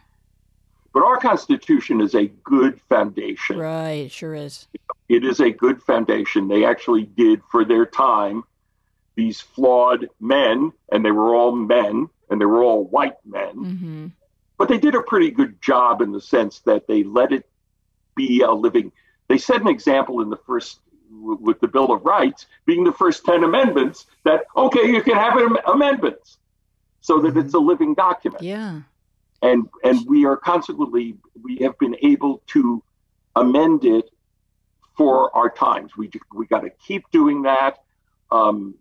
But our Constitution is a good foundation. Right, it sure is. It is a good foundation. They actually did, for their time, these flawed men, and they were all men, and they were all white men. But they did a pretty good job in the sense that they let it be a living. They set an example in the first, with the Bill of Rights being the first 10 amendments, that, okay, you can have amendments so that it's a living document. Yeah. And we are consequently, we have been able to amend it for our times. We got to keep doing that. You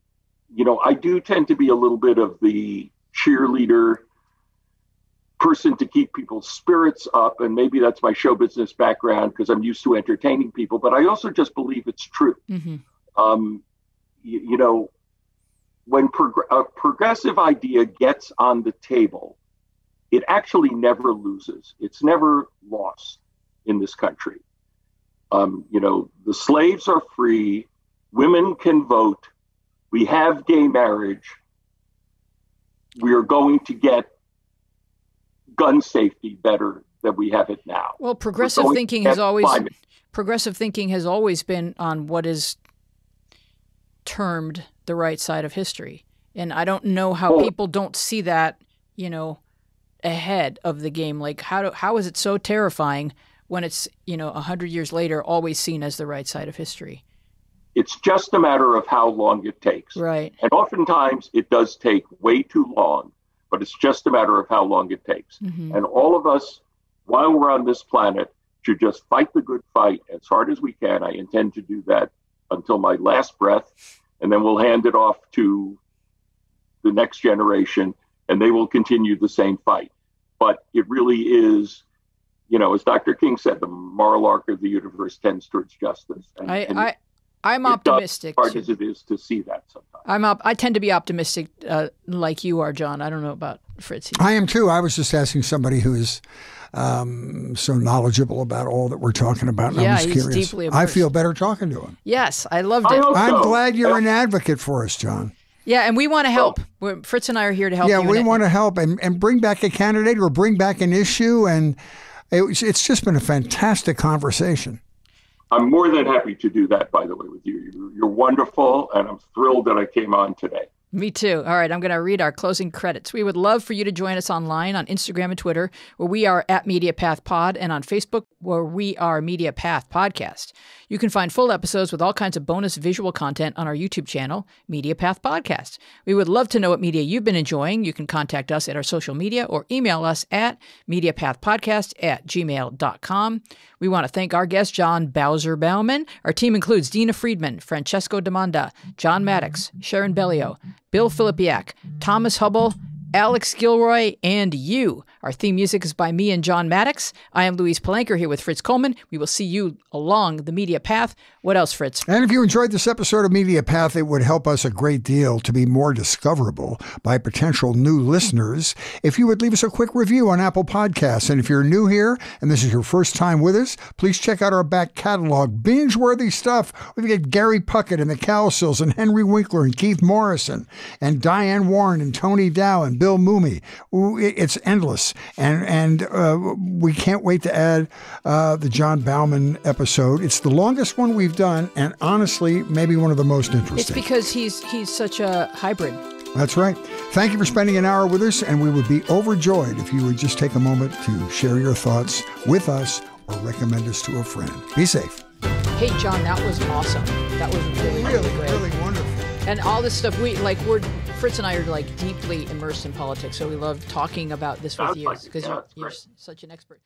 know, I do tend to be a little bit of the cheerleader person to keep people's spirits up, and maybe that's my show business background, because I'm used to entertaining people, but I also just believe it's true. You know, when a progressive idea gets on the table, it actually never loses. It's never lost in this country. You know, the slaves are free, women can vote, we have gay marriage, we are going to get gun safety better than we have it now. Well, progressive thinking has always been on what is termed the right side of history. And I don't know how people don't see that, you know, ahead of the game. Like, how is it so terrifying when it's, you know, 100 years later, always seen as the right side of history? It's just a matter of how long it takes. Right. And oftentimes it does take way too long, but it's just a matter of how long it takes. And all of us, while we're on this planet, should just fight the good fight as hard as we can. I intend to do that until my last breath, and then we'll hand it off to the next generation, and they will continue the same fight. But it really is, you know, as Dr. King said, the moral arc of the universe tends towards justice. And, I'm optimistic. As hard as it is to see that sometimes. I tend to be optimistic, like you are, John. I don't know about Fritz. I am too. I was just asking somebody who is so knowledgeable about all that we're talking about. And yeah, I was curious. Deeply immersed. I feel better talking to him. Yes, I loved it. I'm glad you're an advocate for us, John. Yeah, and we want to help. Well, Fritz and I are here to help you. Yeah, we want to help and bring back a candidate or bring back an issue. And it's just been a fantastic conversation. I'm more than happy to do that, by the way, with you. You're wonderful, and I'm thrilled that I came on today. Me too. All right, I'm going to read our closing credits. We would love for you to join us online on Instagram and Twitter, where we are at MediaPathPod, and on Facebook, where we are MediaPath Podcast. You can find full episodes with all kinds of bonus visual content on our YouTube channel, MediaPath Podcast. We would love to know what media you've been enjoying. You can contact us at our social media or email us at mediapathpodcast@gmail.com. We want to thank our guest, John Bowzer Bauman. Our team includes Dina Friedman, Francesco Demanda, John Maddox, Sharon Bellio, Bill Filipiak, Thomas Hubble, Alex Gilroy, and you. Our theme music is by me and John Maddox. I am Louise Palanker here with Fritz Coleman. We will see you along the media path. What else, Fritz? And if you enjoyed this episode of Media Path, it would help us a great deal to be more discoverable by potential new listeners if you would leave us a quick review on Apple Podcasts. And if you're new here and this is your first time with us, please check out our back catalog. Binge-worthy stuff. We've got Gary Puckett and the Cowsills and Henry Winkler and Keith Morrison and Diane Warren and Tony Dow and Bill Mumy. It's endless. And we can't wait to add the John Bauman episode. It's the longest one we've done, and honestly, maybe one of the most interesting. It's because he's such a hybrid. That's right. Thank you for spending an hour with us, and we would be overjoyed if you would just take a moment to share your thoughts with us or recommend us to a friend. Be safe. Hey, John, that was awesome. That was really, really wonderful. And all this stuff, Fritz and I are deeply immersed in politics, so we love talking about this with you because you're such an expert.